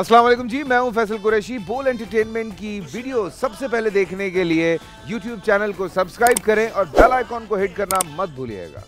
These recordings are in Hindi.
अस्सलाम वालेकुम जी, मैं हूं फैसल कुरैशी। बोल एंटरटेनमेंट की वीडियो सबसे पहले देखने के लिए YouTube चैनल को सब्सक्राइब करें और बेल आइकॉन को हिट करना मत भूलिएगा।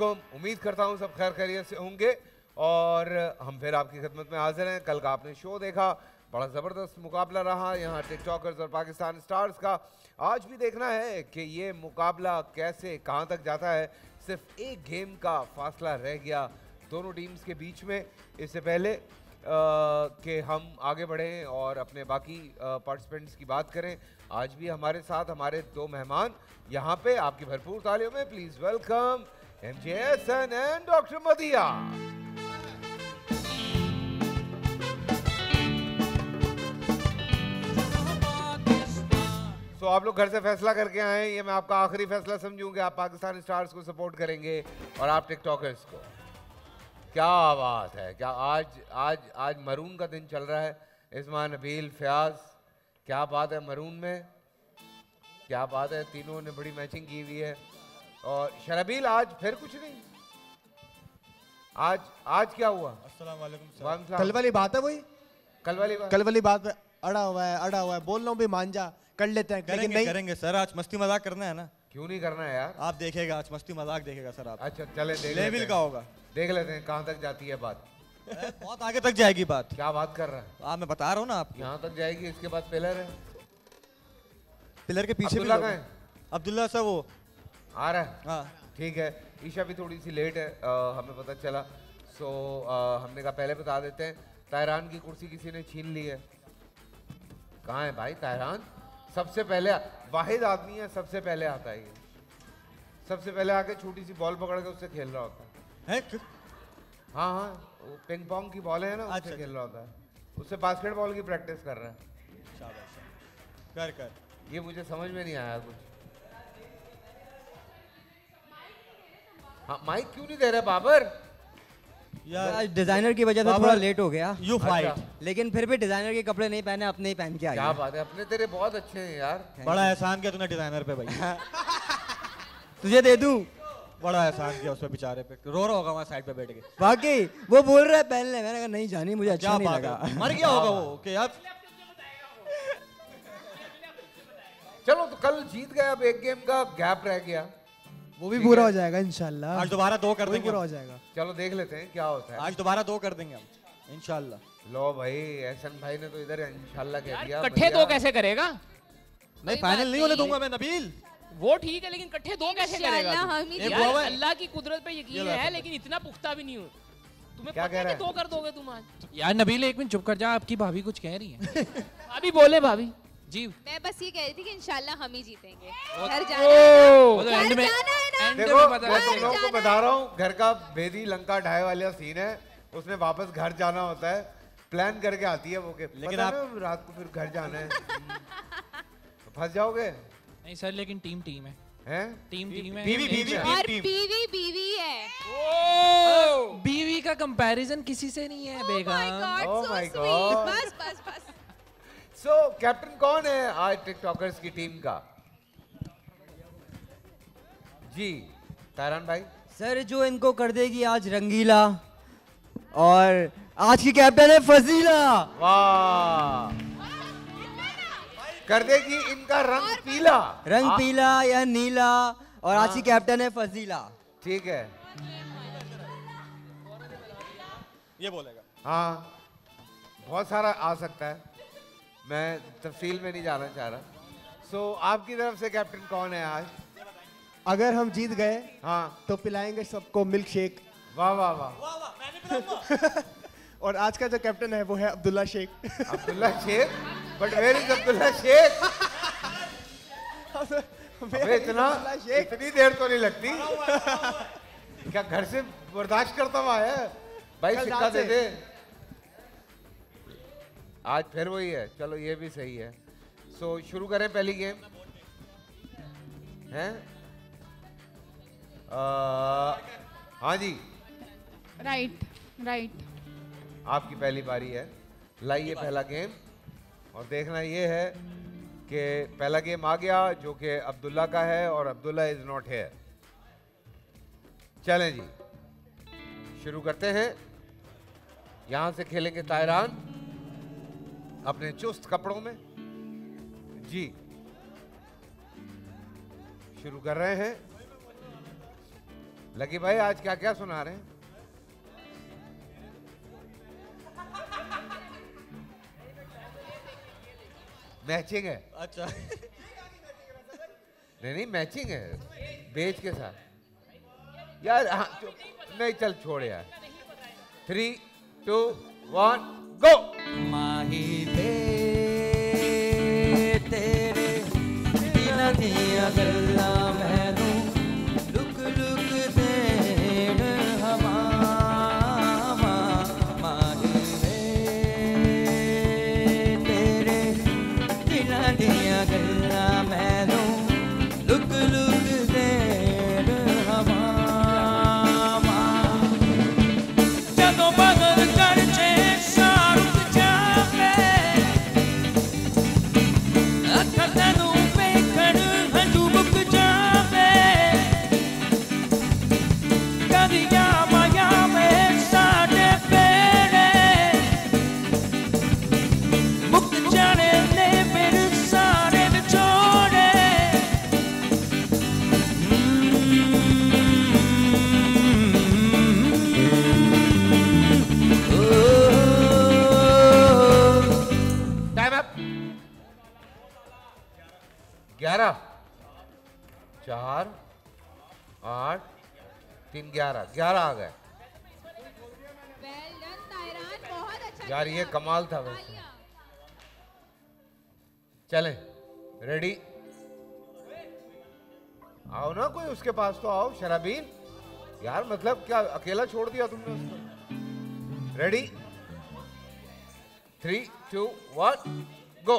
उम्मीद करता हूँ सब खैर खैरियत से होंगे और हम फिर आपकी खिदमत में हाजिर हैं। कल का आपने शो देखा, बड़ा ज़बरदस्त मुकाबला रहा यहाँ टिकटॉकर्स और पाकिस्तान स्टार्स का। आज भी देखना है कि ये मुकाबला कैसे कहाँ तक जाता है। सिर्फ एक गेम का फासला रह गया दोनों टीम्स के बीच में। इससे पहले कि हम आगे बढ़ें और अपने बाकी पार्टिसिपेंट्स की बात करें, आज भी हमारे साथ हमारे दो मेहमान यहाँ पे आपकी भरपूर तालियों में please welcome MJ Ahsan and doctor Madiha. तो आप लोग घर से फैसला करके आए, ये मैं आपका आखिरी फैसला समझूंगा। आप पाकिस्तान स्टार्स को सपोर्ट करेंगे और आप टिकटॉकर्स को। क्या आवाज़ है, क्या आज आज आज मरून का दिन चल रहा है। इसमा नबील फ्याज, क्या बात है मरून में, क्या बात है, तीनों ने बड़ी मैचिंग की हुई है। और शराबील आज फिर कुछ नहीं, आज आज क्या हुआ? अस्सलाम वालेकुम। कल वाली बात है वही, कल वाली बात पे अड़ा हुआ है, बोल रहा हूँ भी मान जा कर लेते हैं, लेकिन नहीं करेंगे सर। आज मस्ती मजाक करना है ना, क्यों नहीं करना है यार, आप देखेगा आज मस्ती मजाक देखेगा सर आप। अच्छा चले देख लेते का होगा, देख लेते हैं कहाँ तक जाती है बात। बहुत आगे तक जाएगी बात। क्या बात कर रहा है आप, मैं बता रहा हूँ ना आप, यहाँ तक जाएगी। इसके बाद पिलर है, पिलर के पीछे भी है अब्दुल्ला सर, वो आ रहा है। हाँ ठीक है, ईशा भी थोड़ी सी लेट है हमें पता चला, सो हमने कहा पहले बता देते हैं। तायरान की कुर्सी किसी ने छीन ली है। कहाँ है भाई तायरान? सबसे पहले वाहिद आदमी है सबसे पहले आता है ये, सबसे पहले आके छोटी सी बॉल पकड़ के उससे खेल रहा होता है। हाँ हाँ पिंग पोंग की बॉल है ना, उससे खेल रहा होता है, उससे बास्केटबॉल की प्रैक्टिस कर रहा है। शाबाश कर कर, ये मुझे समझ में नहीं आया कुछ। हाँ माइक क्यों नहीं दे रहे बाबर? यार आज डिजाइनर की वजह से थोड़ा लेट हो गया। यू फाइट, लेकिन फिर भी डिजाइनर के कपड़े नहीं पहने, अपने ही पहन के आए। क्या बात है, अपने तेरे बहुत अच्छे हैं यार। बड़ा एहसान किया तूने डिजाइनर पे भाई। तुझे दे दूं, बड़ा एहसान किया उस पे बेचारे पे, रो रहा होगा वहाँ साइड पे बैठ के। बाकी वो बोल रहा है पहन ले, मैंने कहा नहीं जानी मुझे अच्छा नहीं लगा। मर गया होगा वो कि यार। चलो तो कल जीत गए, अब एक गेम का गैप रह गया, वो भी पूरा हो जाएगा इंशाल्लाह। आज दोबारा दो कर देंगे, पूरा हो जाएगा। चलो देख लेते हैं क्या होता है, आज दोबारा दो कर देंगे हम इंशाल्लाह। लो भाई एहसन भाई ने तो इधर इंशाल्लाह कह दिया, इकट्ठे दो कैसे करेगा? नहीं फाइनल नहीं होने दूंगा मैं नबील, वो ठीक है लेकिन इकट्ठे दो कैसे करेगा? अल्लाह की कुदरत पे यकीन है लेकिन इतना पुख्ता भी नहीं हो, तुम्हें क्या कह रहा है दो कर दोगे तुम आज? यार नबील एक मिनट चुप कर जा, आपकी भाभी कुछ कह रही है। भाभी बोले भाभी जी। मैं बस ये कह रही थी कि इंशाल्लाह हम ही जीतेंगे, घर जाना है। देखो तुम लोगों को बता रहा हूँ, घर का भेदी लंका ढाई वाला सीन है, उसमें वापस घर जाना होता है, प्लान करके आती है वो के, लेकिन आप रात को फिर घर जाना है तो फंस जाओगे। नहीं सर लेकिन टीम टीम है, हैं टीम टीम है, बीवी बीवी और बीवी बीवी है, बीवी का कंपैरिजन किसी से नहीं है बेगम। ओह माय गॉड, बस बस बस। सो कैप्टन कौन है आज टिकटॉकर्स की टीम का? जी तायरान भाई। सर जो इनको कर देगी आज रंगीला, और आज की कैप्टन है फजीला। वाह, कर देगी इनका रंग पीला, रंग पीला या नीला, और आज की कैप्टन है फजीला। ठीक है ये बोलेगा हाँ, बहुत सारा आ सकता है, मैं तफसील में नहीं जाना चाह रहा। सो आपकी तरफ से कैप्टन कौन है आज? अगर हम जीत गए हाँ तो पिलाएंगे सबको मिल्क शेक। वाह वाह वाह, मैंने पिलाऊंगा। और आज का जो कैप्टन है वो है Abdullah Sheikh. Abdullah Sheikh, but where is Abdullah Sheikh? इतनी देर तो नहीं लगती। क्या घर से बर्दाश्त करता हुआ है भाई, सिक्का दे दे। आज फिर वही है, चलो ये भी सही है। सो शुरू करें पहली गेम है। हाँ जी राइट राइट, आपकी पहली बारी है, लाइए पहला गेम। और देखना ये है कि पहला गेम आ गया जो कि अब्दुल्ला का है, और अब्दुल्ला इज नॉट हियर। चलें जी शुरू करते हैं। यहाँ से खेलेंगे तायरान अपने चुस्त कपड़ों में। जी शुरू कर रहे हैं। लकी भाई आज क्या क्या सुना रहे हैं? मैचिंग है। अच्छा नहीं नहीं मैचिंग है बेच के साथ यार। हाँ नहीं चल छोड़ यार। 3, 2, 1 गो। माही दे तेरे बिना दिया गल्ला मैं 11 4 8 3 11 आ गए। यार ये कमाल था वैसे। चले रेडी, आओ ना कोई उसके पास तो आओ। शराबील यार मतलब क्या अकेला छोड़ दिया तुमने उसको। Ready 3 2 1 go.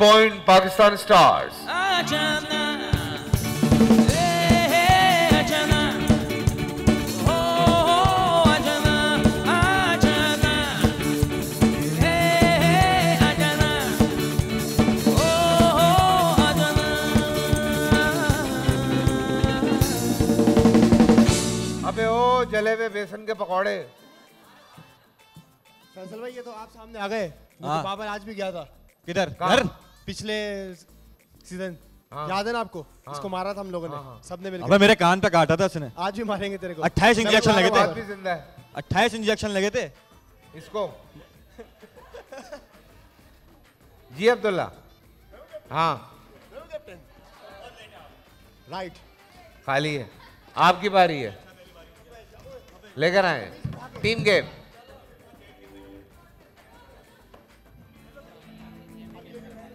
Point Pakistan Stars। अबे ओ जले हुए बेसन के पकौड़े। फैसल भाई ये तो आप सामने आ गए। पापा आज भी गया था। किधर? घर पिछले सीजन याद है ना आपको? इसको मारा था हम लोगों ने सबने मिलकर। अबे मेरे कान पे काटा था उसने। आज भी मारेंगे तेरे को। 28 इंजेक्शन लगे थे। 28 इंजेक्शन लगे थे इसको। जी अब्दुल्ला। हाँ राइट खाली है, आपकी बारी है, लेकर आए टीम गेम।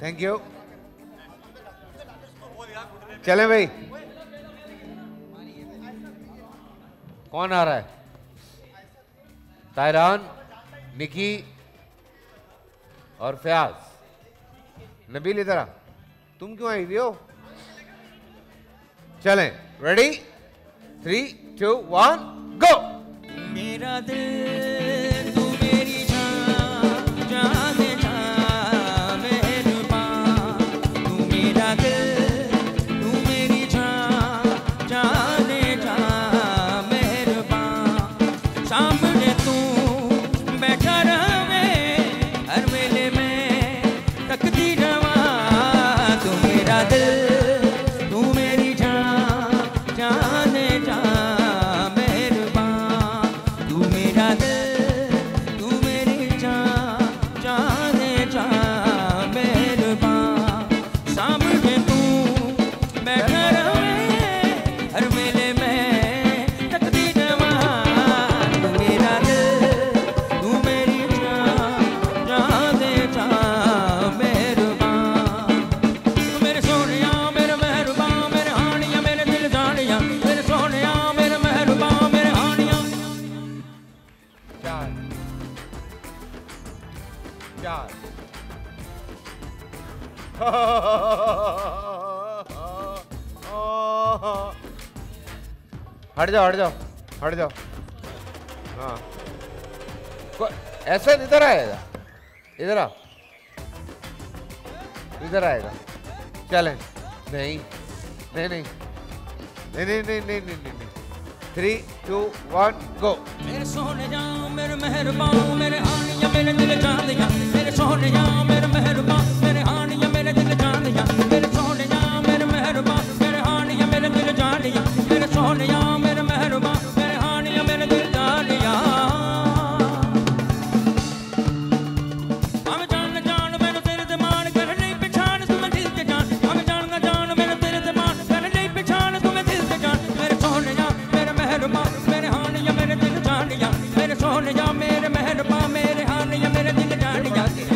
Thank you. चले भाई कौन आ रहा है? तायरान, निकी और फ्याज। नबील इधर आ, तुम क्यों आई हुई हो? चले रेडी 3 2 1 गो। मेरा दिल तू मेरी हट जाओ। हाँ ऐसा इधर आएगा, इधर आएगा। चलें नहीं। 3 2 1 गो। मेरे सोने जाओ मेरे मेहरबान मेरे आनिया मेरे दिल जान दिया। मेरे सोने जाओ मेरे मेहरबान मेरे आनिया मेरे दिल जान दिया। मेरे सोने जाओ मेरे मेहरबान मेरे आनिया मेरे दिल जान दिया। मेरे सोने जाओ मेरे मेहरबान मेरे आनिया मेरे दिल जान दिया। हम जान मेरे तेरे दिमाग कर नहीं पहचान तुम्हें दिल से जान। हम जान मेरे तेरे दिमाग कर नहीं पहचान तुम्हें दिल से जान। मेरे सोने जाओ मेरे मेहरबान मेरे आनिया मेरे दिल जान दिया। मेरे सोने जाओ मेरे मेहरबान मेरे आनिया मेरे दिल जान दिया।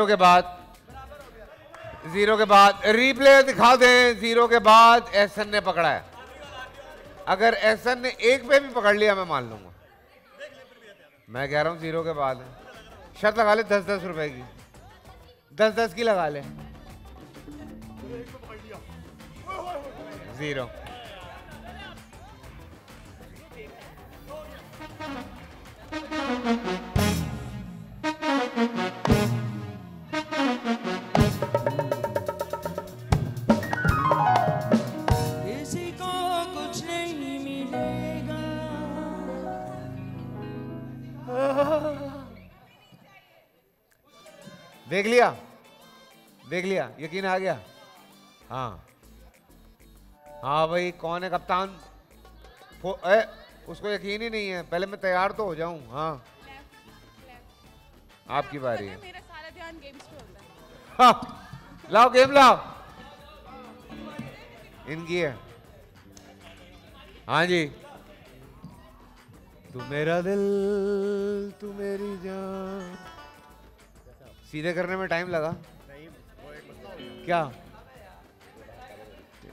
जीरो के बाद रिप्ले दिखा दें। जीरो के बाद एहसन ने पकड़ा है। अगर एहसन ने एक पे भी पकड़ लिया मैं मान लूंगा। मैं कह रहा हूँ जीरो के बाद शर्त लगा ले 10-10 रुपए की, 10-10 की लगा ले। जीरो देख लिया यकीन आ गया। हाँ भाई कौन है कप्तान? उसको यकीन ही नहीं है। पहले मैं तैयार तो हो जाऊं। हाँ आपकी बारी है। मेरा सारा ध्यान गेम्स पे होता है। हाँ लाओ गेम लाओ। इनकी है। हाँ जी। तू मेरा दिल तू मेरी जान। सीधे करने में टाइम लगा क्या?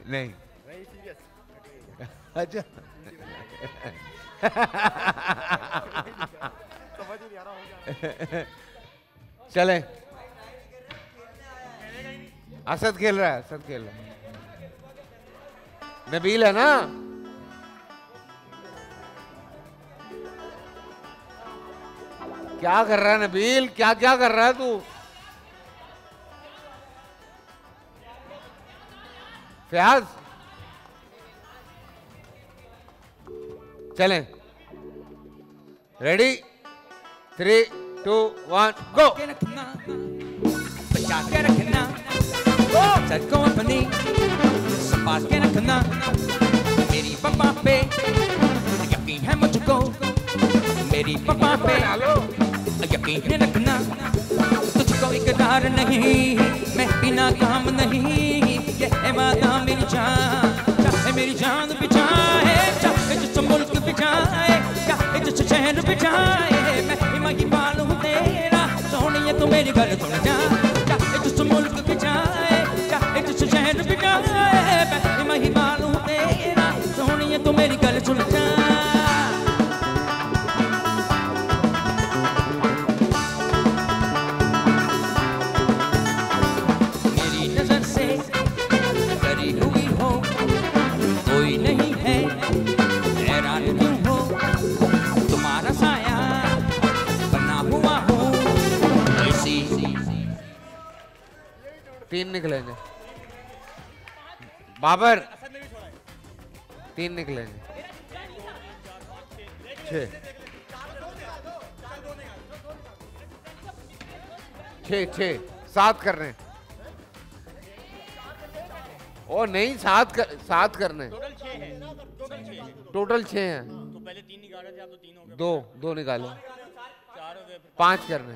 नहीं अच्छा चले असद खेल रहा है। नबील है ना? क्या कर रहा है नबील? क्या कर रहा है तू? फ्याज चलें। Ready 3, 2, 1 go. बचा के रखना सबको अपनी, संभाल के रखना मेरी पापा पे, यकीन है मुझको मेरी पापा पे, यकीन रखना तुझको इकरार नहीं, मैं बिना काम नहीं, ये है वादा मेरी जान, चाहे मेरी जान भी जाए, चाहे जिस मुल्क भी जाए, चाहे जिस शहर भी जाए, मैं इमानदार हूँ तेरा सोनिया तू मेरी गल सुन जा, चाहे जिस मुल्क भी जाए, चाहे जिस शहर भी जाए, मैं इमानदार हूँ तेरा सोनिया तू मेरी गल सुन जा। तीन निकलेंगे बाबर 6 7 करने। ओ नहीं 7 करने। टोटल 6 हैं तो पहले 3 निकाला था, तो 3 हो गए। 2 निकालो 5 करने।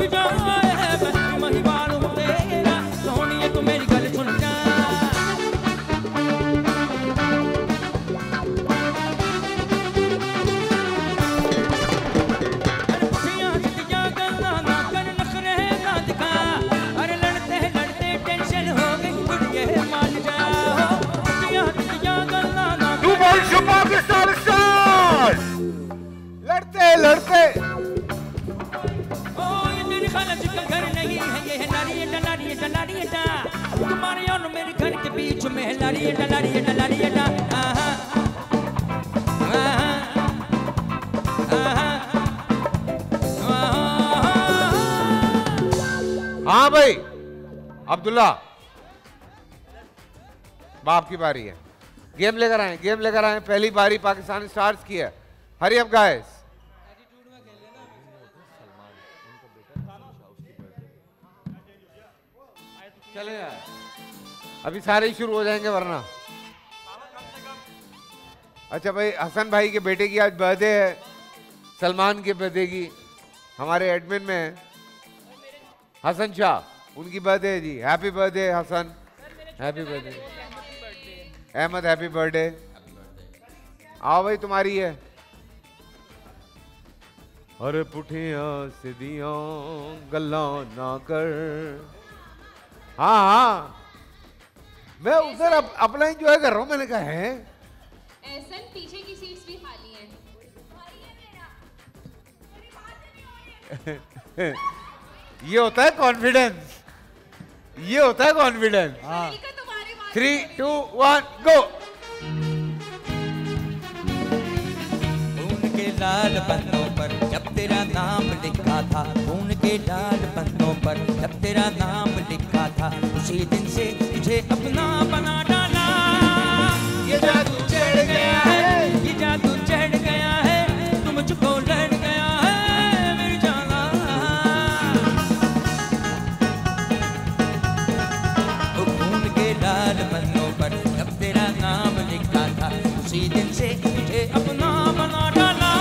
भी जाए, मैं वही पालू तेरा सोनिया तू मेरी गल सुन जा। पाकिस्तान स्टार्स लड़ते ओ ये मेरी खाला जी का घर नहीं है, ये है लारिया डा तुम्हारे और मेरे घर के बीच में है लारिया डा। हाँ भाई अब्दुल्ला बाप की बारी है। गेम लेकर आए। पहली बारी पाकिस्तान स्टार्स की है। Hurry up guys. चले यार अभी सारे ही शुरू हो जाएंगे वरना अच्छा भाई, हसन भाई के बेटे की आज बर्थडे है, सलमान के बर्थडे की, हमारे एडमिन में है हसन शाह, उनकी बर्थडे है जी। Happy birthday Hasan, happy birthday Ahmed, happy birthday. आओ भाई तुम्हारी है। अरे पुठिया सीधिया गल्ला ना कर। हाँ हाँ मैं उधर अपना ही जो है कर रहा हूँ। मैंने कहा है एहसन पीछे की सीट्स भी खाली हैं। ये होता है कॉन्फिडेंस, ये होता है कॉन्फिडेंस। हाँ 3, 2, 1 गो। खून के लाल पन्नों पर जब तेरा नाम लिखा था, खून के लाल पन्नों पर जब तेरा नाम लिखा था, उसी दिन से तुझे अपना बना डाला। ये जादू चढ़ गया है, ये जादू चढ़ गया है, तू मुझको लड़ गया है मेरी जाना। तो खून के लाल पन्नों पर जब तेरा नाम लिखा था, उसी दिन से तुझे अपना बना डाला।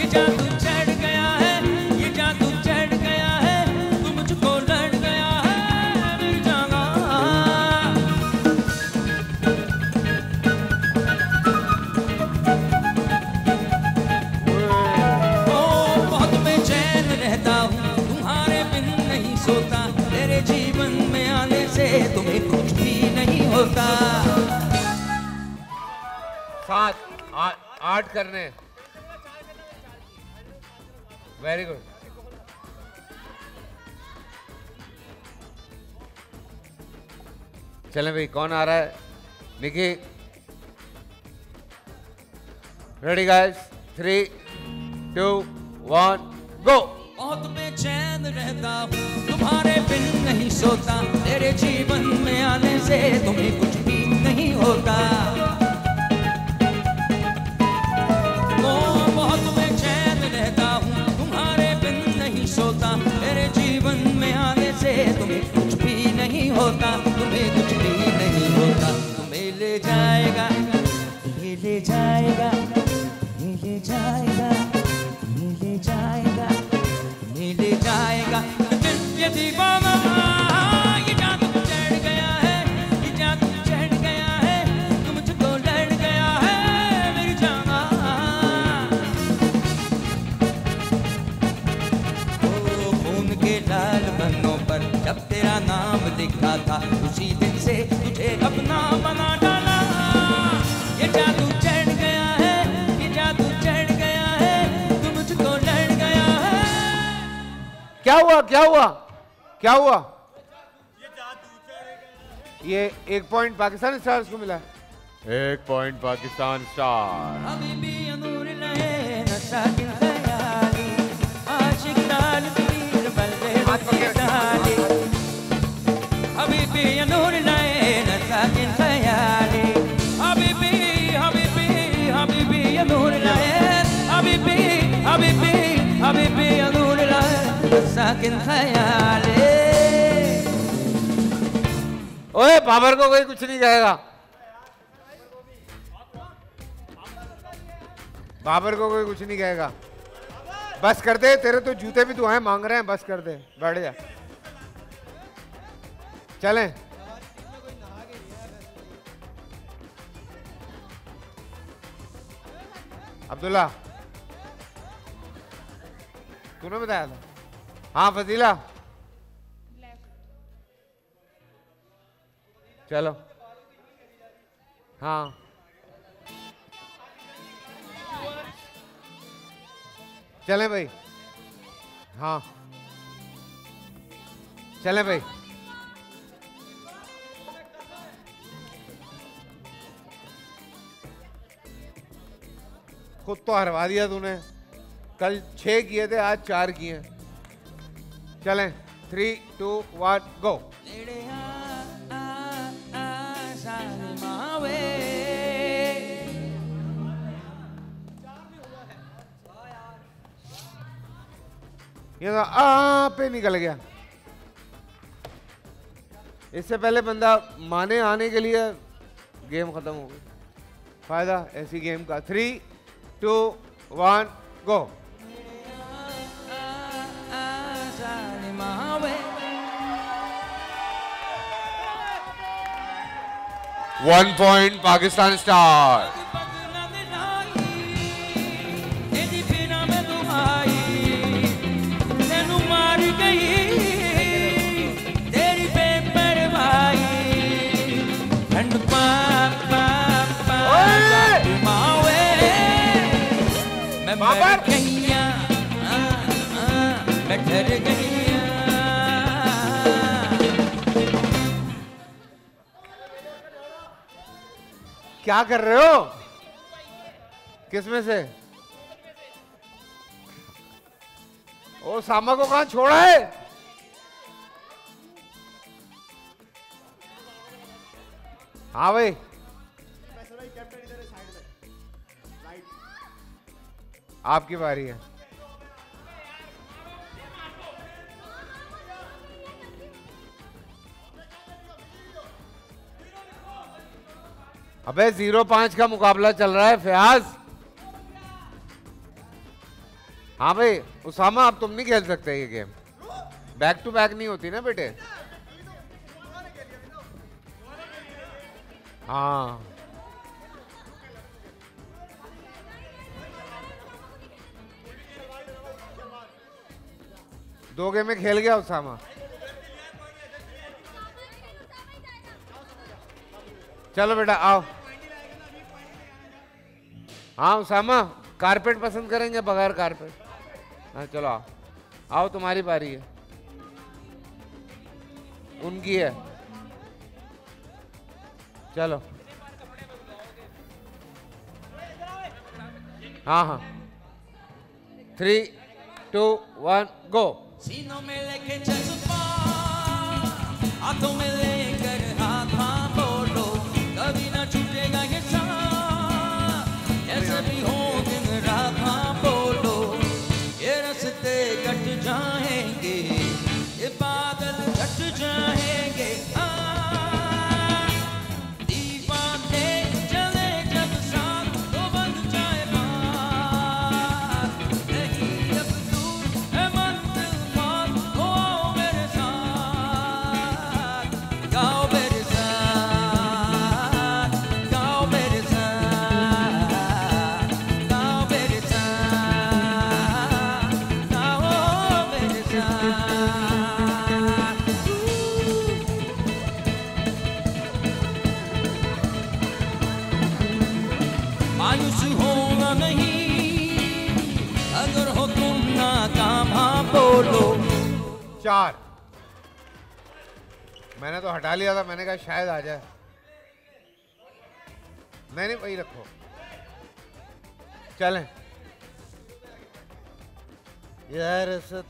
ये जादू चढ़ गया है, ये जादू चढ़ गया है, तू मुझको लड़ गया है मेरी जाना। तुम्हें कुछ भी नहीं होता। 7, 8 करने, वेरी गुड। चलें भाई, कौन आ रहा है? निकी रेडी गाइस, 3, 2, 1 गो। बहुत बेचैन रहता हूँ, तुम्हारे बिन नहीं सोता, तेरे जीवन में आने से तुम्हें कुछ भी नहीं होता। वो बहुत बेचैन रहता हूँ, तुम्हारे बिन नहीं सोता, तेरे जीवन में आने से तुम्हें कुछ भी नहीं होता, तुम्हें कुछ भी नहीं होता। तुम्हें ले जाएगा, तुम्हें ले जाएगा, तुम्हें ले जाएगा, तुम्हें ले जाएगा, ले जाएगा ये दीवाना। ये जादू चढ़ गया है, ये जादू चढ़ गया है, तू मुझको लड़ गया है मेरी जाना। ओ खून के लाल पन्नों पर जब तेरा नाम लिखा था, उसी दिन से तुझे अपना बना डाला। ये जादू चढ़ गया है, ये जादू चढ़ गया है, तू मुझको लड़ गया है। क्या हुआ, क्या हुआ, क्या हुआ? ये 1 पॉइंट पाकिस्तान स्टार्स को मिला है। 1 पॉइंट पाकिस्तान स्टार। अभी भी अनूर लहे नशा की ख्याली, आशिक लाल पीर बल्ले रसाली। अभी भी अनूर लहे नशा की ख्याली, अभी भी, अभी भी, अभी भी अनूर लहे, अभी भी, अभी भी, अभी भी अनूर लहे साकिन ख्याले। ओए बाबर को कोई कुछ नहीं कहेगा, बाबर को कोई कुछ नहीं कहेगा। बस कर दे, तेरे तो जूते भी दुआएं मांग रहे हैं, बस कर दे, बैठ जा। चलें अब्दुल्ला, तूने बताया था। हाँ फजीला, चलो। हाँ चले भाई, हाँ चले भाई। खुद तो हरवा दिया तूने, कल 6 किए थे, आज 4 किए। चलें 3, 2, 1 गो। ये तो आ पे निकल गया। इससे पहले बंदा माने आने के लिए गेम खत्म हो गई। फायदा ऐसी गेम का। 3, 2, 1 go. One point Pakistan star. क्या कर रहे हो? किसमें से? ओ सामा को कहां छोड़ा है? हाँ भाई आपकी बारी है। अबे 0-5 का मुकाबला चल रहा है फ्याज। हाँ भाई उसामा आप तुम नहीं खेल सकते ये गेम, बैक टू बैक नहीं होती ना बेटे। हाँ दो गेम में खेल गया उसामा। चलो बेटा आओ। हाँ उसामा कारपेट पसंद करेंगे बगैर कारपेट। हाँ चलो आओ आओ तुम्हारी बारी है, उनकी है। चलो हाँ हाँ 3, 2, 1 गो। सीनों में लेके जज्बा हाथों में लेकर हाथा बोलो कभी ना छूटेगा ये साथ ऐसे भी हो दिन रात हाँ बोलो ये रस्ते कट जाएंगे ये बादल कट जाएंगे दीवाने चले जब साथ तो बन जाए बात नहीं अब दूर है मंजिल पार हो मेरे साथ गाओ मेरे साथ गाओ मेरे साथ गाओ मेरे साथ गाओ मेरे साथ। मायूस होना नहीं अगर हो तुम नाकाम हाँ बोलो। 4 मैंने तो हटा लिया था, मैंने कहा शायद आ जाए। नहीं नहीं वही रखो। चलें यार असद।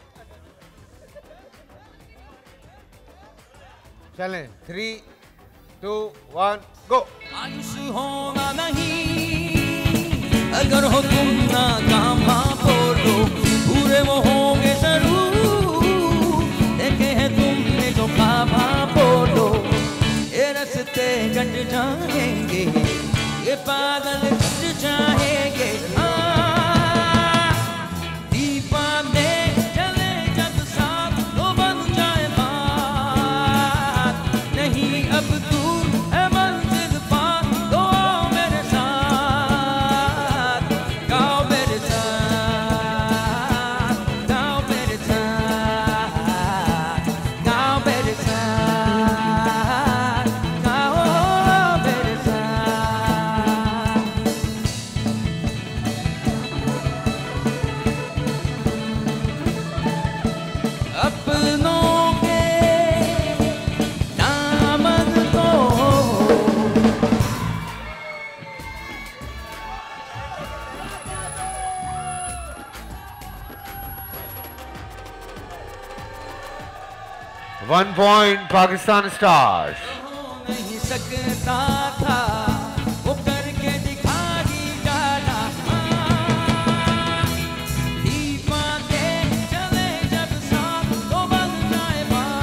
चलें 3, 2, 1 गो। आयुष होना नहीं अगर हो तुम नाकाम हाँ बोलो पूरे वो होंगे जरूर देखे हैं तुमने जो ख्वाब हाँ बोलो ये रस्ते कट जाएंगे ये बादल कट जाएंगे दीवाने चले जब साथ तो बन जाए बात नहीं अब दूर है मंजिल पार तो आओ मेरे साथ गाओ मेरे साथ गाओ मेरे साथ गाओ मेरे साथ। अपनों के दामन को वन पॉइंट पाकिस्तान स्टार्स। हो नहीं सकता था वो करके दिखा ही डाला दीवाने चले जब साथ तो बन जाए बात।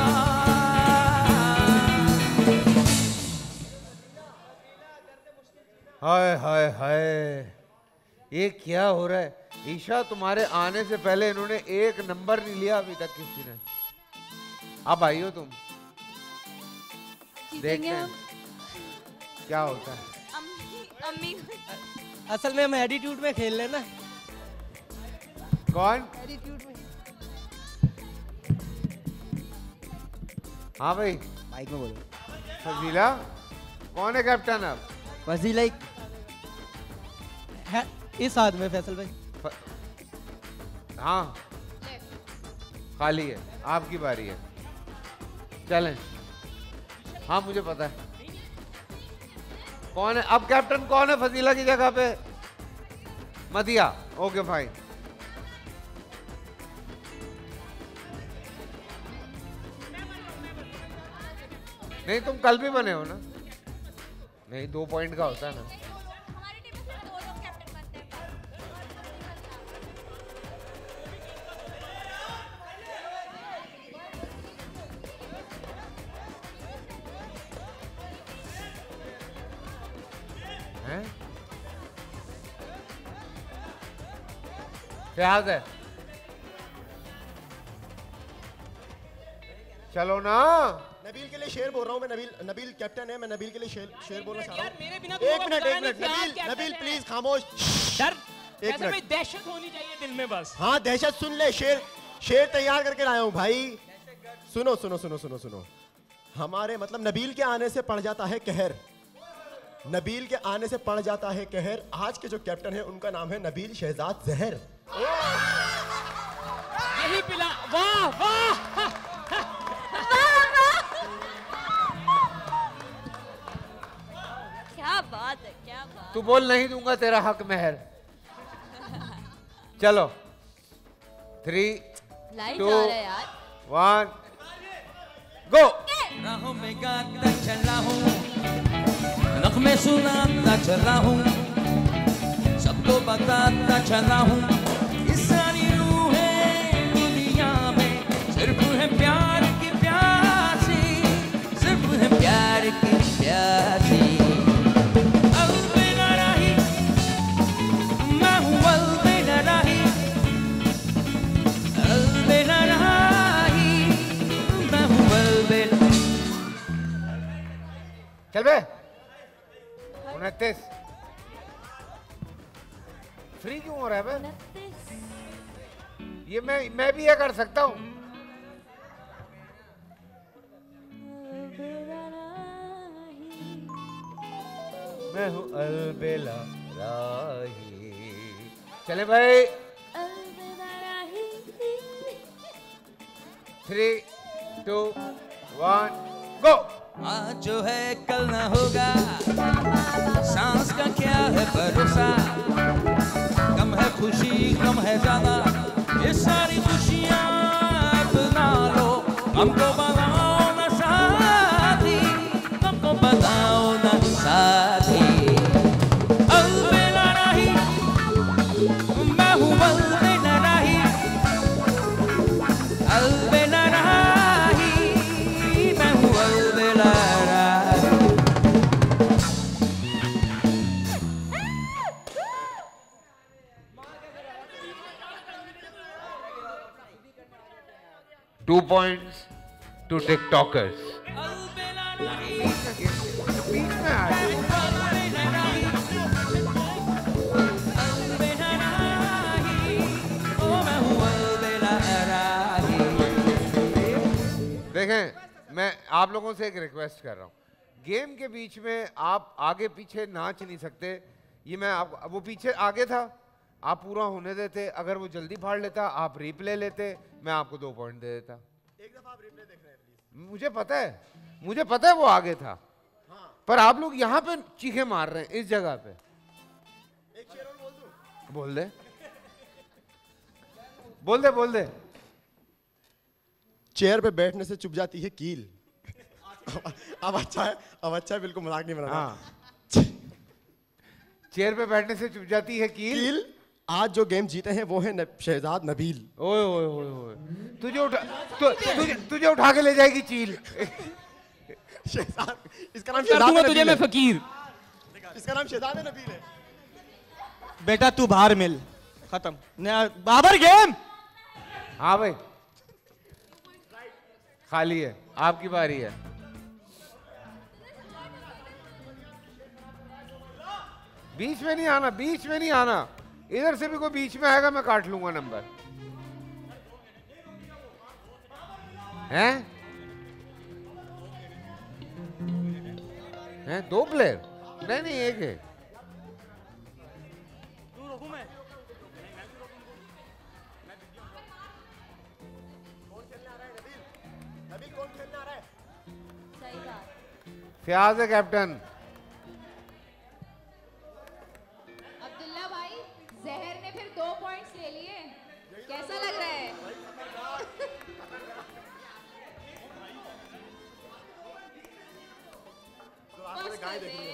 हाय हाय ये क्या हो रहा है? ईशा, तुम्हारे आने से पहले इन्होंने एक नंबर नहीं लिया अभी तक किसी ने। अब आई हो तुम, देखते हैं क्या होता है। अम्मी असल में हम एटीट्यूड में खेल रहे ना। कौन एटीट्यूड में? हाँ भाई, माइक में बोलो। फजीला कौन है कैप्टन? अब फजीला इस हाथ में। फैसल भाई हाँ खाली है, आपकी बारी है। चलें, हाँ मुझे पता है कौन है अब कैप्टन। कौन है फजीला की जगह पे? मदीहा। Okay fine. नहीं तुम कल भी बने हो ना? नहीं, 2 पॉइंट का होता है ना। फ्याज है। चलो ना, नबील के लिए शेर बोल रहा हूँ मैं। नबील कैप्टन है, मैं नबील के लिए शेर बोलना चाह रहा हूँ। एक मिनट नबील प्लीज खामोश। डर एक मिनट, दहशत होनी चाहिए दिल में बस। हाँ दहशत सुन ले। शेर तैयार करके लाया हूँ भाई। सुनो हमारे मतलब नबील के आने से पड़ जाता है कहर। नबील के आने से पड़ जाता है कहर। आज के जो कैप्टन है उनका नाम है नबील शहजाद। जहर यही पिला। वाह वाह क्या बात है, क्या बात। तू बोल नहीं दूंगा तेरा हक मेहर। चलो 3, 2, 1 गो। राहों में गाता चला हूं, नगमे सुनाता चला हूँ, सबको बताता चला हूँ, ये सारी रूहें दुनिया में सिर्फ है प्यार की प्यासी, सिर्फ है प्यार की प्यासी। अब बिना रही मैं हूँ, अब बिना रही, अब बिना रही मैं हूँ, अब बिना। चल बे 29 फ्री क्यों हो रहा है भाई? ये मैं भी ये कर सकता हूँ। मैं हूँ अलबेला राही। चले भाई 3, 2, 1 गो। आज जो है कल ना होगा, सांस का क्या है भरोसा, कम है खुशी कम है ज्यादा, ये सारी खुशियाँ अपना लो, हमको बनाओ ना साथी, हमको बनाओ ना साथी। अलबेला राही मैं हूँ, अलबेला राही, अलबेला राही मैं हूँ, अलबेला। Two points to TikTokers. देखें, मैं आप लोगों से एक रिक्वेस्ट कर रहा हूँ, गेम के बीच में आप आगे पीछे नाच नहीं सकते। ये मैं आप, वो पीछे आगे था, आप पूरा होने देते। अगर वो जल्दी फाड़ लेता आप रिप्ले लेते, मैं आपको 2 पॉइंट दे देता। एक दफा आप रिप्ले देख रहे हैं प्लीज। मुझे पता है वो आगे था हाँ। पर आप लोग यहाँ पे चीखे मार रहे हैं इस जगह पे। एक शेर और बोल दे बोल दे। चेयर पे बैठने से चुप जाती है कील। अब अच्छा है, बिल्कुल मजाक नहीं बनाना हाँ। चेयर पे बैठने से चुप जाती है कील। आज जो गेम जीते हैं वो है शहजाद नबील। ओए ओए ओए, तुझे उठा के ले जाएगी चील। शहजाद, इसका नाम शहजाद है, तुझे मैं फकीर। इसका नाम शहजाद है नबील है। बेटा तू बाहर मिल, खत्म बाबर गेम। हाँ भाई खाली है, आपकी बारी है। बीच में नहीं आना, बीच में नहीं आना, इधर से भी कोई बीच में आएगा मैं काट लूंगा नंबर। हैं? हैं दो प्लेयर? नहीं नहीं एक है। फ्याज है कैप्टन। अब्दुल्ला भाई जहर ने फिर 2 पॉइंट्स ले लिए, कैसा लग रहा है? बस कर दे,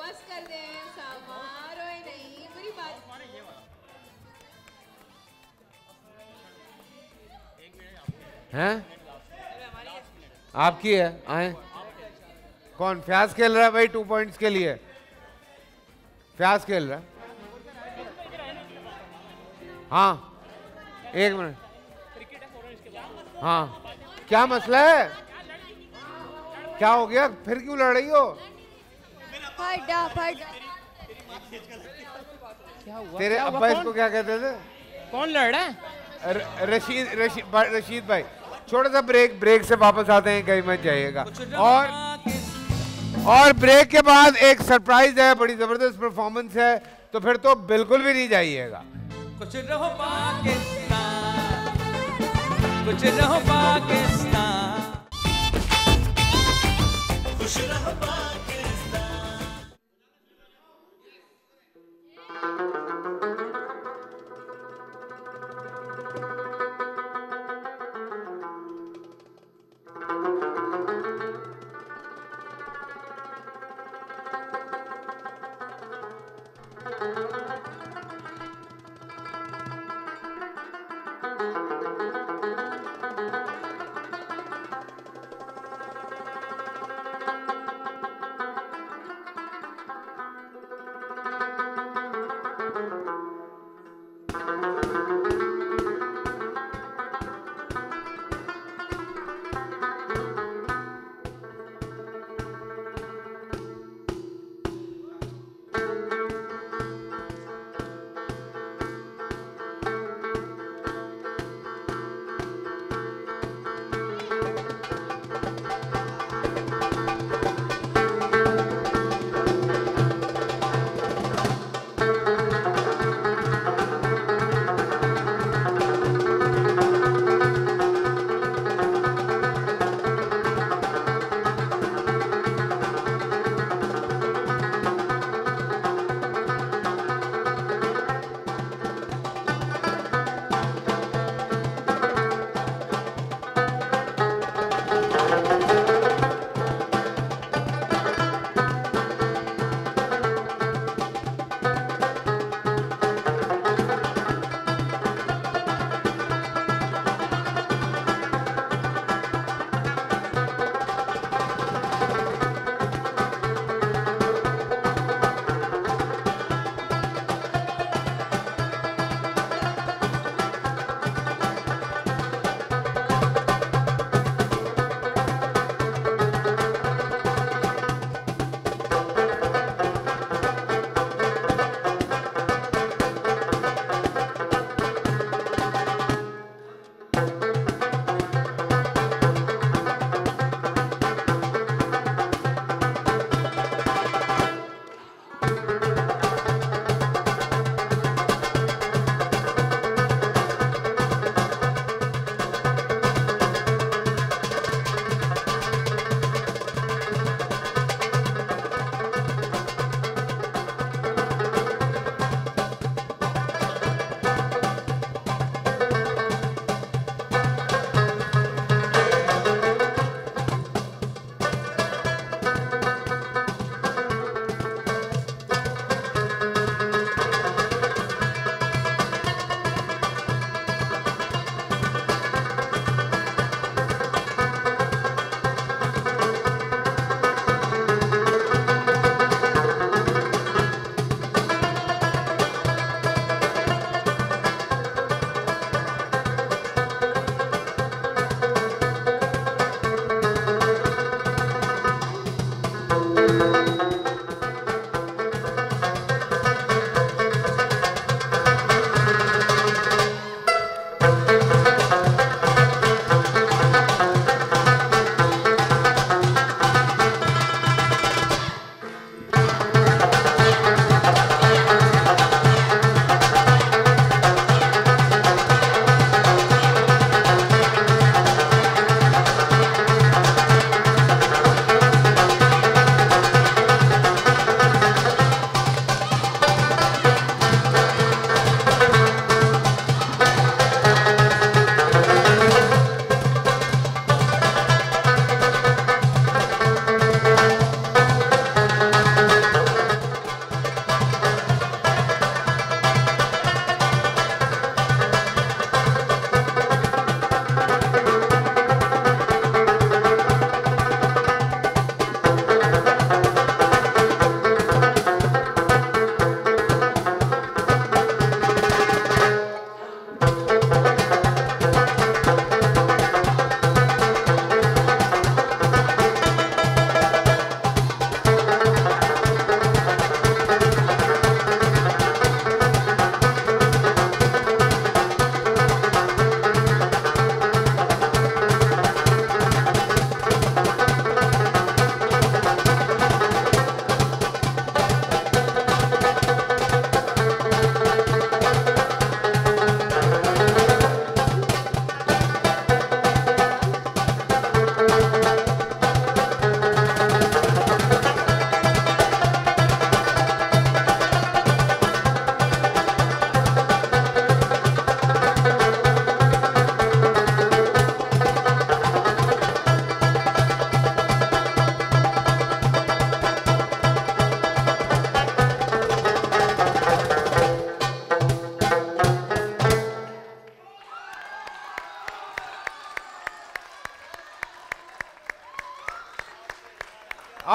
बस कर दे सामान रोए नहीं, बुरी बात है। आपकी है, आए कौन? फ्याज खेल रहा है भाई 2 पॉइंट्स के लिए, फ्याज खेल रहा है। हाँ एक मिनट, हाँ क्या मसला है? क्या हो गया फिर, क्यों लड़ रही हो? तेरे अब्बा इसको क्या कहते थे? कौन लड़ रहा है? रशीद भाई। छोटा सा ब्रेक, ब्रेक से वापस आते हैं, कहीं मत जाइएगा। और ब्रेक के बाद एक सरप्राइज है, बड़ी जबरदस्त परफॉर्मेंस है, तो फिर तो बिल्कुल भी नहीं जाइएगा। कुछ रहो पाकिस्तान, कुछ रहो पाकिस्तान, खुश रहो Pakistan.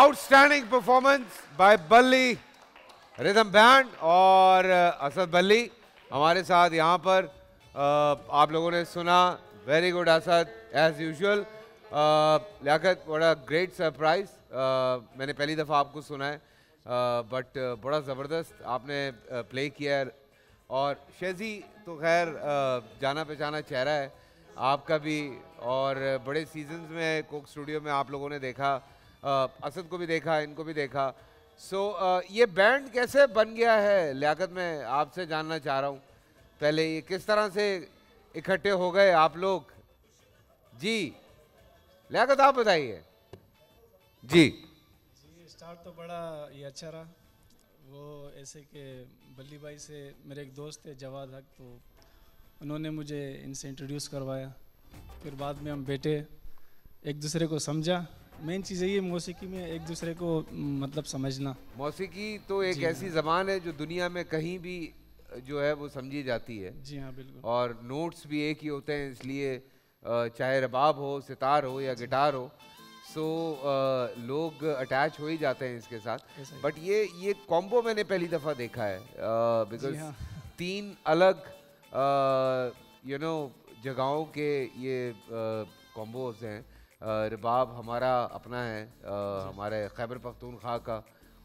Outstanding performance by Balli rhythm band और असद। बल्ली हमारे साथ यहाँ पर आप लोगों ने सुना, very good Asad as usual. Liaquat, बड़ा ग्रेट सरप्राइज, मैंने पहली दफ़ा आपको सुना है बट बड़ा ज़बरदस्त आपने प्ले किया है और शेजी तो खैर जाना पहचाना चेहरा है आपका भी और बड़े सीजन्स में कोक स्टूडियो में आप लोगों ने देखा, असद को भी देखा, इनको भी देखा। सो ये बैंड कैसे बन गया है लियाकत, मैं आपसे जानना चाह रहा हूँ पहले ये किस तरह से इकट्ठे हो गए आप लोग। जी लियाकत आप बताइए। जी स्टार्ट तो बड़ा ये अच्छा रहा, वो ऐसे कि बल्ली भाई से मेरे एक दोस्त थे जवाद हक, तो उन्होंने मुझे इनसे इंट्रोड्यूस करवाया, फिर बाद में हम बैठे एक दूसरे को समझा। मेन चीज़ ये मौसीकी में एक दूसरे को मतलब समझना। मौसीकी तो एक ऐसी ज़बान है जो दुनिया में कहीं भी जो है वो समझी जाती है। जी हाँ बिल्कुल। और नोट्स भी एक ही होते हैं, इसलिए चाहे रबाब हो, सितार हो या गिटार हो, सो लोग अटैच हो ही जाते हैं इसके साथ। बट ये कॉम्बो मैंने पहली दफ़ा देखा है बिकॉज तीन अलग यू नो जगहों के ये कॉम्बोज हैं। रबाब हमारा अपना है, हमारे खैबर पख्तूनख्वा का,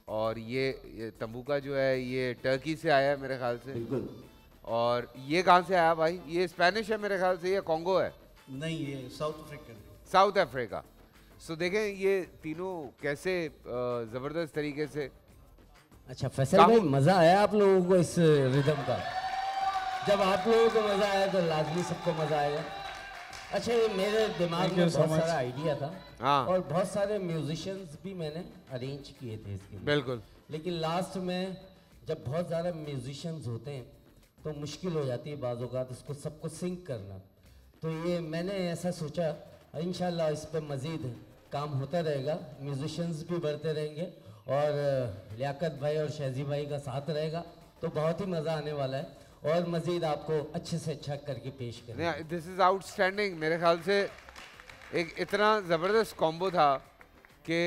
और ये तंबूका जो है ये टर्की से आया है मेरे ख्याल से। बिल्कुल। और ये कहाँ से आया भाई, ये स्पेनिश है मेरे ख्याल से या कॉन्गो है? नहीं, ये South African. South Africa. So देखें ये तीनों कैसे ज़बरदस्त तरीके से। अच्छा फैसल भाई, मज़ा आया आप लोगों को इस रिदम का? जब आप लोगों को मज़ा आया तो लाजमी सबको मज़ा आएगा। अच्छा ये मेरे दिमाग में बहुत सारा आइडिया था और बहुत सारे म्यूजिशियंस भी मैंने अरेंज किए थे इसके लिए। बिल्कुल। लेकिन लास्ट में जब बहुत ज़्यादा म्यूजिशियंस होते हैं तो मुश्किल हो जाती है बाज़ औक़ात उसको सबको सिंक करना, तो ये मैंने ऐसा सोचा इंशाल्लाह इस पर मज़ीद काम होता रहेगा, म्यूजिशियंस भी बढ़ते रहेंगे और लियाकत भाई और शहजी भाई का साथ रहेगा तो बहुत ही मज़ा आने वाला है और मज़ीद आपको अच्छे से अच्छा करके पेश करें। This is outstanding. मेरे ख्याल से एक इतना ज़बरदस्त कॉम्बो था कि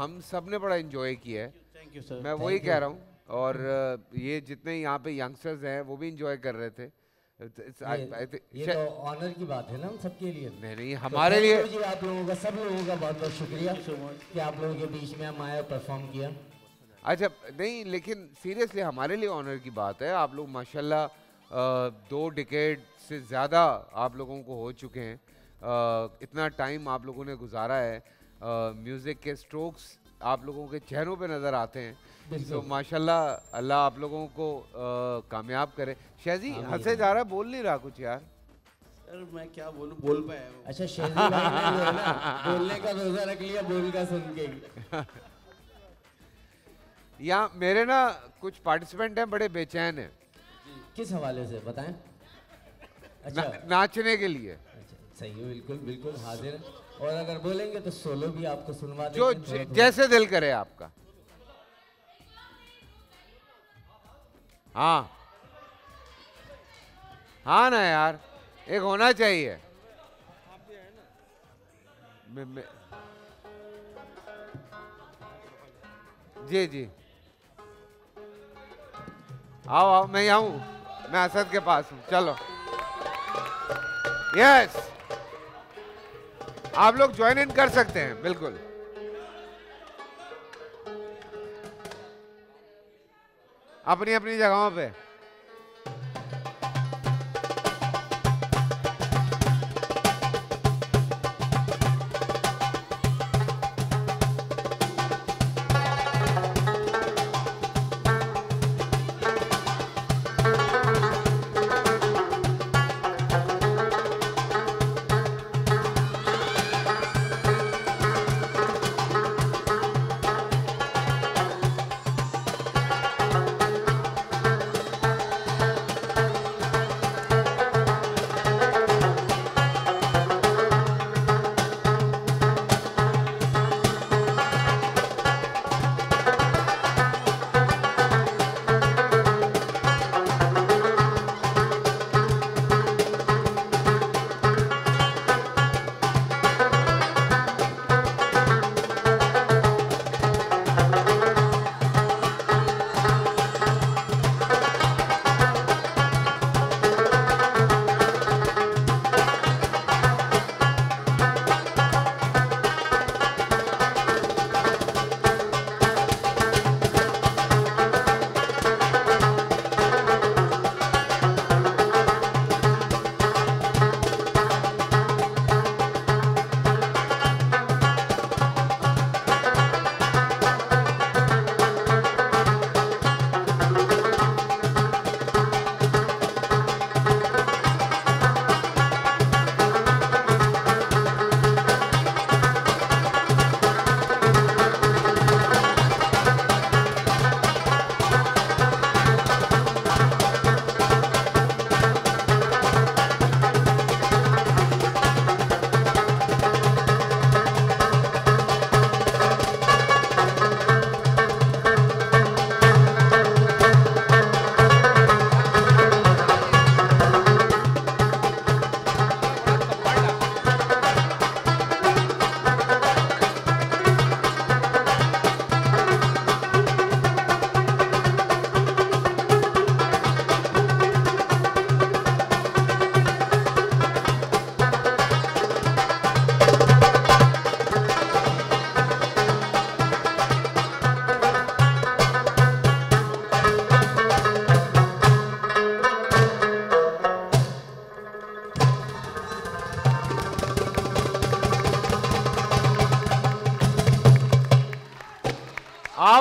हम सब ने बड़ा इन्जॉय किया है। Thank you sir. मैं वही कह रहा हूँ और ये जितने यहाँ पे यंगस्टर्स हैं वो भी इन्जॉय कर रहे थे। ये तो ऑनर की बात है ना हम सबके लिए। नहीं हमारे लिए। आप लोगों का, सब लोगों का बहुत बहुत शुक्रिया कि आप लोगों के बीच में हम आए और परफॉर्म किया। अच्छा नहीं लेकिन सीरियसली हमारे लिए ऑनर की बात है, आप लोग माशाल्लाह 2 डिकेड से ज़्यादा आप लोगों को हो चुके हैं, इतना टाइम आप लोगों ने गुजारा है, म्यूज़िक के स्ट्रोक्स आप लोगों के चेहरों पे नज़र आते हैं, तो माशाल्लाह अल्लाह आप लोगों को कामयाब करे। शाजी हंसे जा रहा, बोल नहीं रहा कुछ यार। सर मैं क्या बोलूँ, बोल पाया। अच्छा शाजी बोलने का रोज़ा रख लिया, बोल का सुन के। यहाँ मेरे ना कुछ पार्टिसिपेंट हैं बड़े बेचैन हैं। किस हवाले से बताएं? अच्छा नाचने के लिए। अच्छा सही है, बिल्कुल बिल्कुल हाजिर है और अगर बोलेंगे तो सोलो भी आपको सुनवा देंगे जो जैसे दिल करे आपका। हाँ हाँ ना यार, एक होना चाहिए। जी जी आओ आओ, मैं यहाँ हूँ, मैं असद के पास हूँ, चलो। यस आप लोग ज्वाइन इन कर सकते हैं बिल्कुल। अपनी अपनी जगहों पे।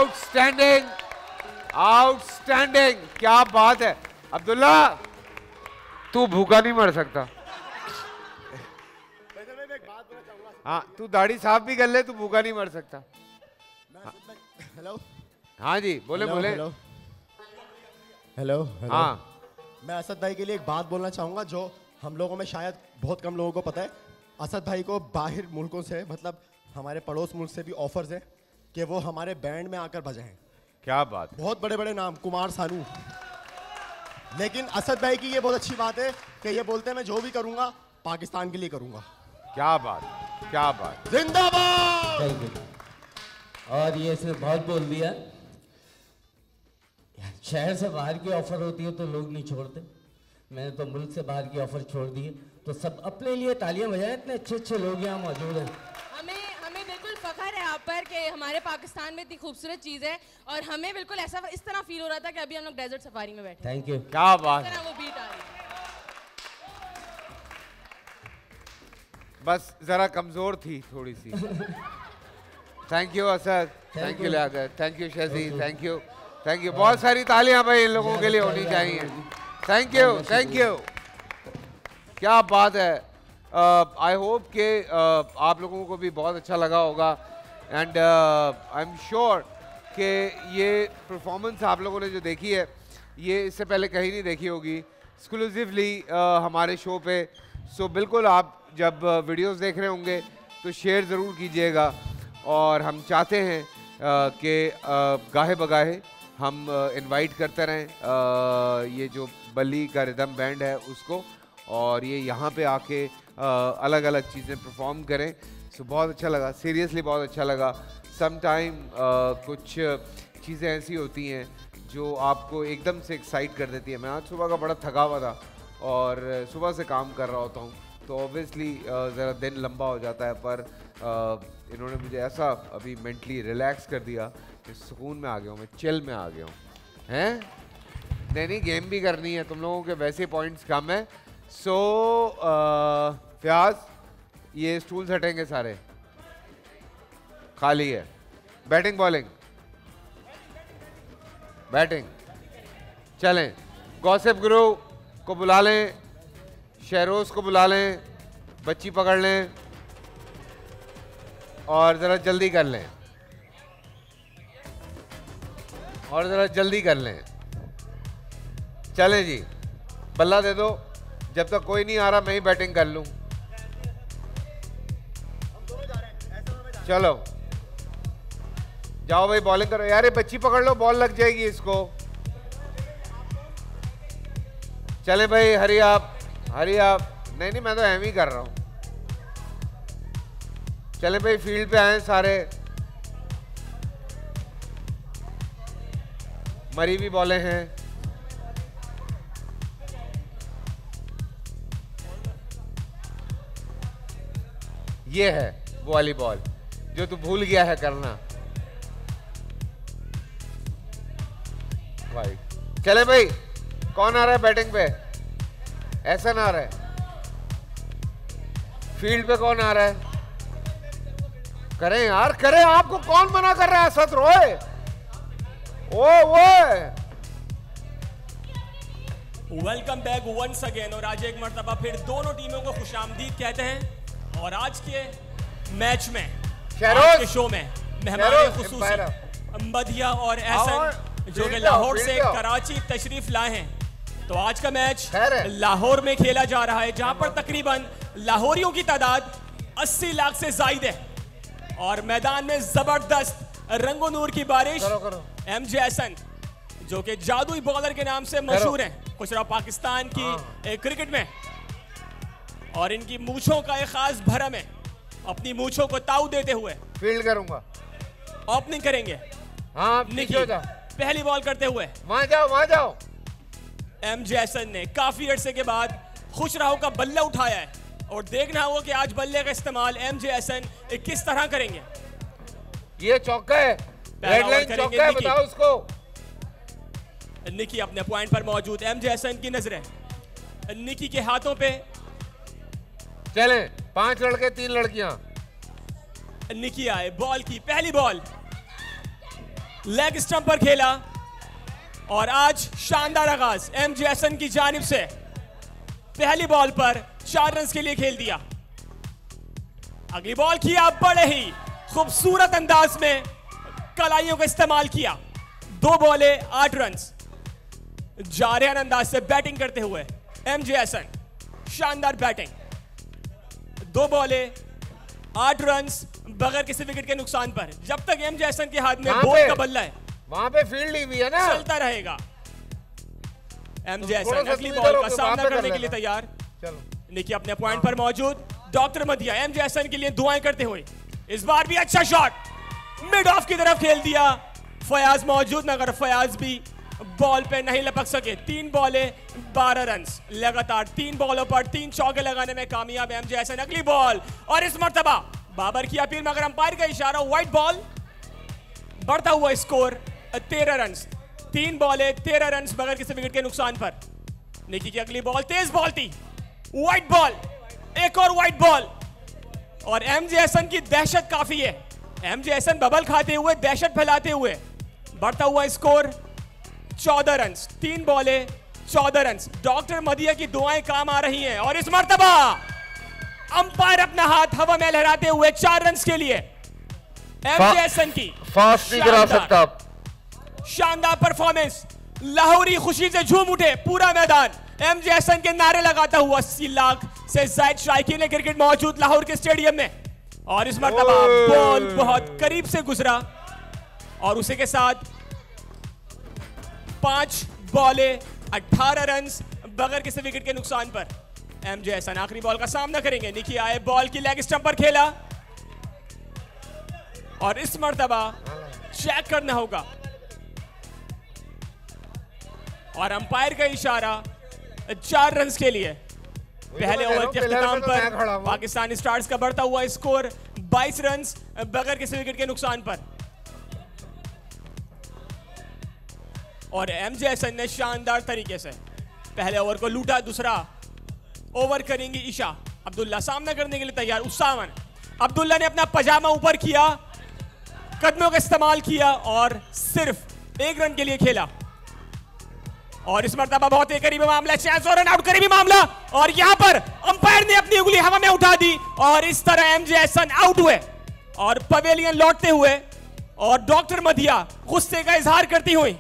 आउटस्टैंडिंग, आउटस्टैंडिंग, क्या बात है। अब्दुल्ला तू भूखा नहीं मर सकता। हाँ तू दाढ़ी साफ भी कर ले, तू भूखा नहीं मर सकता। हेलो, हाँ जी बोले बोले। हेलो, हाँ मैं असद भाई के लिए एक बात बोलना चाहूँगा जो हम लोगों में शायद बहुत कम लोगों को पता है। असद भाई को बाहर मुल्कों से, मतलब हमारे पड़ोस मुल्क से भी ऑफर्स हैं कि वो हमारे बैंड में आकर बजाएं। क्या बात, बहुत बड़े बड़े नाम, कुमार सानू। लेकिन असद भाई की ये बहुत अच्छी बात है कि ये बोलते हैं मैं जो भी करूँगा पाकिस्तान के लिए करूँगा। क्या बात, क्या बात, जिंदाबाद। और ये सिर्फ बहुत बोल दिया, शहर से बाहर की ऑफर होती है तो लोग नहीं छोड़ते। मैंने तो मुल्क से बाहर की ऑफर छोड़ दी है, तो सब अपने लिए तालियां बजाएं। इतने अच्छे अच्छे लोग यहाँ मौजूद हैं, हमें हमें बिल्कुल फख्र है आप पर कि हमारे पाकिस्तान में इतनी खूबसूरत चीज़ है। और हमें बिल्कुल ऐसा इस तरह फील हो रहा था कि अभी हम लोग डेजर्ट सफारी में बैठे। थैंक यू, क्या बात है। वो बीट आ रही है, बस जरा कमजोर थी थोड़ी सी। Thank you Asad, thank you Liaquat, thank you Shajid, thank you, thank you. बहुत सारी तालियां भाई इन लोगों के लिए होनी चाहिए। थैंक यू, थैंक यू, क्या बात है। आई होप के आप लोगों को भी बहुत अच्छा लगा होगा। एंड आई एम श्योर कि ये परफॉर्मेंस आप लोगों ने जो देखी है ये इससे पहले कहीं नहीं देखी होगी, एक्सक्लूसिवली हमारे शो पे। सो बिल्कुल आप जब वीडियोस देख रहे होंगे तो शेयर ज़रूर कीजिएगा। और हम चाहते हैं कि गाहे बगाहे हम इनवाइट करते रहें ये जो बल्ली का रिदम बैंड है उसको, और ये यहाँ पे आके अलग अलग चीज़ें परफॉर्म करें। सो बहुत अच्छा लगा, सीरियसली बहुत अच्छा लगा। सम टाइम कुछ चीज़ें ऐसी होती हैं जो आपको एकदम से एक्साइट कर देती है। मैं आज सुबह का बड़ा थका हुआ था और सुबह से काम कर रहा होता हूँ, तो ऑब्वियसली ज़रा दिन लंबा हो जाता है। पर इन्होंने मुझे ऐसा अभी मेंटली रिलैक्स कर दिया कि सुकून में आ गया हूँ, मैं चिल में आ गया हूँ। हैं नहीं नहीं, गेम भी करनी है, तुम लोगों के वैसे पॉइंट्स कम है। सो फ्याज ये स्टूल्स हटेंगे सारे, खाली है। बैटिंग बॉलिंग, बैटिंग चलें। गॉसिप गुरु को बुला लें, शहरोज़ को बुला लें, बच्ची पकड़ लें और ज़रा जल्दी कर लें, और ज़रा जल्दी कर लें। चलें जी, बल्ला दे दो। जब तक कोई नहीं आ रहा मैं ही बैटिंग कर लूं। चलो जाओ भाई, बॉलिंग करो। यार ये बच्ची पकड़ लो, बॉल लग जाएगी इसको। चले भाई, हरी आप, हरी आप। नहीं नहीं, मैं तो एम ही कर रहा हूँ। चले भाई, फील्ड पे आए सारे। मरी भी बॉलें हैं। ये है वॉलीबॉल जो तू भूल गया है करना। भाई चले भाई, कौन आ रहा है बैटिंग पे? ऐसा ना आ रहा है। फील्ड पे कौन आ रहा है? करें यार, करें। आपको कौन मना कर रहा है? असद रोए ओए। वेलकम बैक वंस अगेन, और आज एक मर्तबा फिर दोनों टीमों को खुशामदीद कहते हैं। और आज के मैच में, आज के शो में हमारे खुसूसी मदीहा और अहसन जो कि लाहौर से कराची तशरीफ लाए हैं। तो आज का मैच लाहौर में खेला जा रहा है, जहां पर तकरीबन लाहौरियों की तादाद 80 लाख से जायद है। और मैदान में जबरदस्त रंगो नूर की बारिश। एमजे अहसन जो कि जादुई बॉलर के नाम से मशहूर हैं, कुछ रहा पाकिस्तान की क्रिकेट में। और इनकी मूंछों का एक खास भरम है, अपनी मूंछों को ताऊ देते हुए फील्ड करूंगा, ओपनिंग करेंगे। हाँ, निकी पहली बॉल करते हुए। वहां जाओ, वहां जाओ। एमजे अहसन ने काफी अरसे के बाद खुशराहों का बल्ला उठाया है, और देखना होगा कि आज बल्ले का इस्तेमाल एमजे अहसन किस तरह करेंगे। ये चौका है, रेड लाइन चौका है, बताओ उसको। निकी अपने पॉइंट पर मौजूद, एमजे अहसन की नजरें निकी के हाथों पे। चलें, 5 लड़के 3 लड़कियां। निकी आए, बॉल की पहली बॉल लेग स्टंप पर खेला और आज शानदार आगाज एमजे अहसन की जानिब से। पहली बॉल पर 4 रन के लिए खेल दिया। अगली बॉल किया बड़े ही खूबसूरत अंदाज में कलाइयों का इस्तेमाल किया। 2 बॉले 8 रन जारियान अंदाज से बैटिंग करते हुए एमजे अहसन। शानदार बैटिंग, 2 बॉले 8 रन बगैर किसी विकेट के नुकसान पर। जब तक एमजे अहसन के हाथ में बॉल का बल्ला है वहां पे फील्ड भी है ना, चलता रहेगा। एमजे अहसन अगली बॉल का सामना करने के लिए तैयार। निकी अपने पॉइंट पर मौजूद। डॉक्टर मदीहा एमजे अहसन के लिए दुआएं करते हुए। इस बार भी अच्छा शॉट, मिड ऑफ की तरफ खेल दिया। फयाज मौजूद मगर फयाज भी बॉल पे नहीं लपक सके। 3 बॉले 12 रन लगातार 3 बॉलों पर 3 चौके लगाने में कामयाब एमजे अहसन। अगली बॉल और इस मरतबा बाबर की अपील मगर अंपायर का इशारा, व्हाइट बॉल। बढ़ता हुआ स्कोर 13 रन, 3 बॉले 13 रन बगैर किसी विकेट के नुकसान पर। निकी की अगली बॉल तेज बॉल थी, व्हाइट बॉल, एक और व्हाइट बॉल। और एमजे अहसन की दहशत काफी है। एमजे अहसन बबल खाते हुए दहशत फैलाते हुए। बढ़ता हुआ स्कोर 14 रन, 3 बॉले 14 रन। डॉक्टर मदीहा की दुआएं काम आ रही हैं। और इस मरतबा अंपायर अपना हाथ हवा में लहराते हुए 4 रन के लिए एमजे अहसन की। फास्ट नहीं करा सकता। शानदार परफॉर्मेंस, लाहौरी खुशी से झूम उठे पूरा मैदान। एमजे अहसन के नारे लगाता हुआ 80 लाख से ज्यादा शायकीन ने क्रिकेट मौजूद लाहौर के स्टेडियम में। और इस मरतबा बॉल बहुत करीब से गुजरा और उसी के साथ 5 बॉले 18 रन बगैर किसी विकेट के नुकसान पर। एमजे अहसन आखिरी बॉल का सामना करेंगे। निकी आए बॉल की लेग स्टंप पर खेला और इस मरतबा चेक करना होगा। और अंपायर का इशारा 4 रन के लिए। पहले ओवर के अख्ताम पर पाकिस्तान स्टार्स का बढ़ता हुआ स्कोर 22 रन बगैर किसी विकेट के नुकसान पर। और एमजे अहसन ने शानदार तरीके से पहले ओवर को लूटा। दूसरा ओवर करेंगी ईशा। अब्दुल्ला सामना करने के लिए तैयार। उसामा अब्दुल्ला ने अपना पजामा ऊपर किया, कदमों का इस्तेमाल किया और सिर्फ 1 रन के लिए खेला। और इस मरतबा बहुत ही करीबी मामला, चांस और रन आउट करीबी मामला। और यहां पर अंपायर ने अपनी उंगली हवा में उठा दी और इस तरह एमजे अहसन आउट हुए और पवेलियन लौटते हुए। और डॉक्टर मदीहा गुस्से का इजहार करती हुई,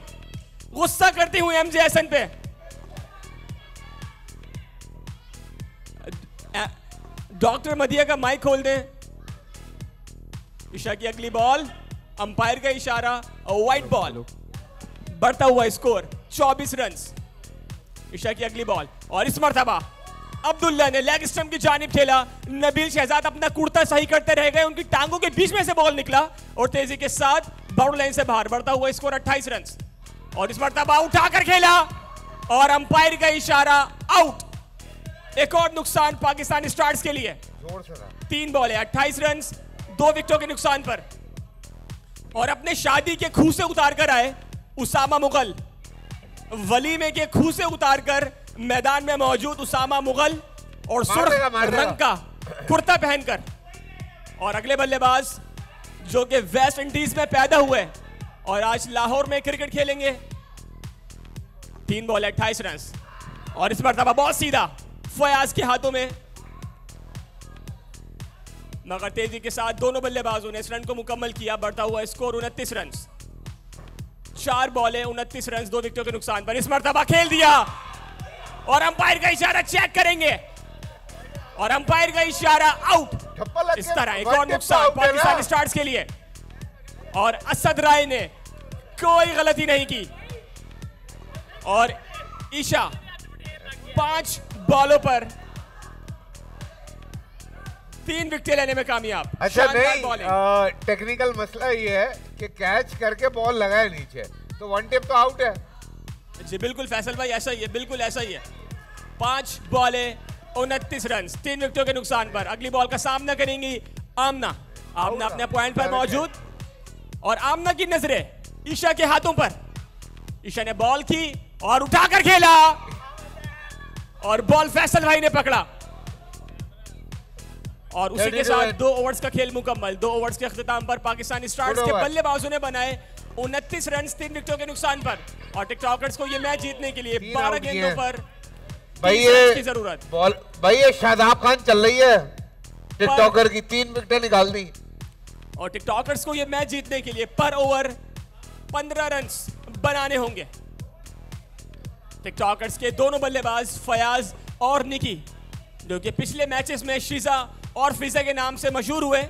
गुस्सा करती हुई एमजे अहसन पे। डॉक्टर मदीहा का माइक खोल दें। ईशा की अगली बॉल, अंपायर का इशारा, व्हाइट बॉल। बढ़ता हुआ स्कोर 24 रन। ईशा की अगली बॉल और इस मरतबा अब्दुल्ला ने लेग स्टंप की जानिब खेला। नबील शहजाद अपना कुर्ता सही करते रह गए, उनकी टांगों के बीच में से बॉल निकला और तेजी के साथ बाउंड्री लाइन से बाहर। बढ़ता हुआ स्कोर 28 रन। और इस मरतबा उठाकर खेला और अंपायर का इशारा आउट। एक और नुकसान पाकिस्तान स्टार्स के लिए। 3 बॉले 28 रन 2 विकेटों के नुकसान पर। और अपने शादी के खूह से उतार कर आए उसामा मुगल। वलीमे के खूह से उतारकर मैदान में मौजूद उसामा मुगल और सुर्ख रंग का कुर्ता पहनकर। और अगले बल्लेबाज जो कि वेस्ट इंडीज में पैदा हुए और आज लाहौर में क्रिकेट खेलेंगे। 3 बॉल 28 रन। और इस मरतबा बहुत सीधा फयाज के हाथों में, मगर तेजी के साथ दोनों बल्लेबाजों ने इस रन को मुकम्मल किया। बढ़ता हुआ स्कोर 29 रन। 4 बॉले 29 रन 2 विकेटों के नुकसान पर। इस मरतबा खेल दिया और अंपायर का इशारा चेक करेंगे और अंपायर का इशारा आउट। इस तरह एक और नुकसान पाकिस्तान स्टार्स के लिए। और असद राय ने कोई गलती नहीं की और ईशा 5 बॉलों पर 3 विकेटें लेने में कामयाब। अच्छा नहीं, टेक्निकल मसला ये है कि कैच करके बॉल लगाए नीचे तो 1 टिप तो आउट है। जी बिल्कुल फैसल भाई, ऐसा ही है, बिल्कुल ऐसा ही है। 5 बॉले 29 रन 3 विकेटों के नुकसान पर। अगली बॉल का सामना करेंगी आमना। आमना अपने पॉइंट पर मौजूद और आमना की नजरें ईशा के हाथों पर। ईशा ने बॉल की और उठाकर खेला और बॉल फैसल भाई ने पकड़ा। और उसी के साथ 2 ओवर्स का खेल मुकम्मल। 2 ओवर्स के अख्ताम पर पाकिस्तान स्टार्स के बल्लेबाजों ने बनाए 29 रन 3 विकेटों के नुकसान पर और टिकटॉकर्स को ये मैच जीतने के लिए 12 गेंदों पर की जरूरत। भाई ये शादाब खान चल रही है टिकटॉकर की, 3 विकेटें निकाल दी और टिकटॉकर्स को ये मैच जीतने के लिए पर ओवर 15 रन बनाने होंगे। टिकटॉकर्स के दोनों बल्लेबाज फयाज और निकी जो कि पिछले मैचेस में शीजा और फिजा के नाम से मशहूर हुए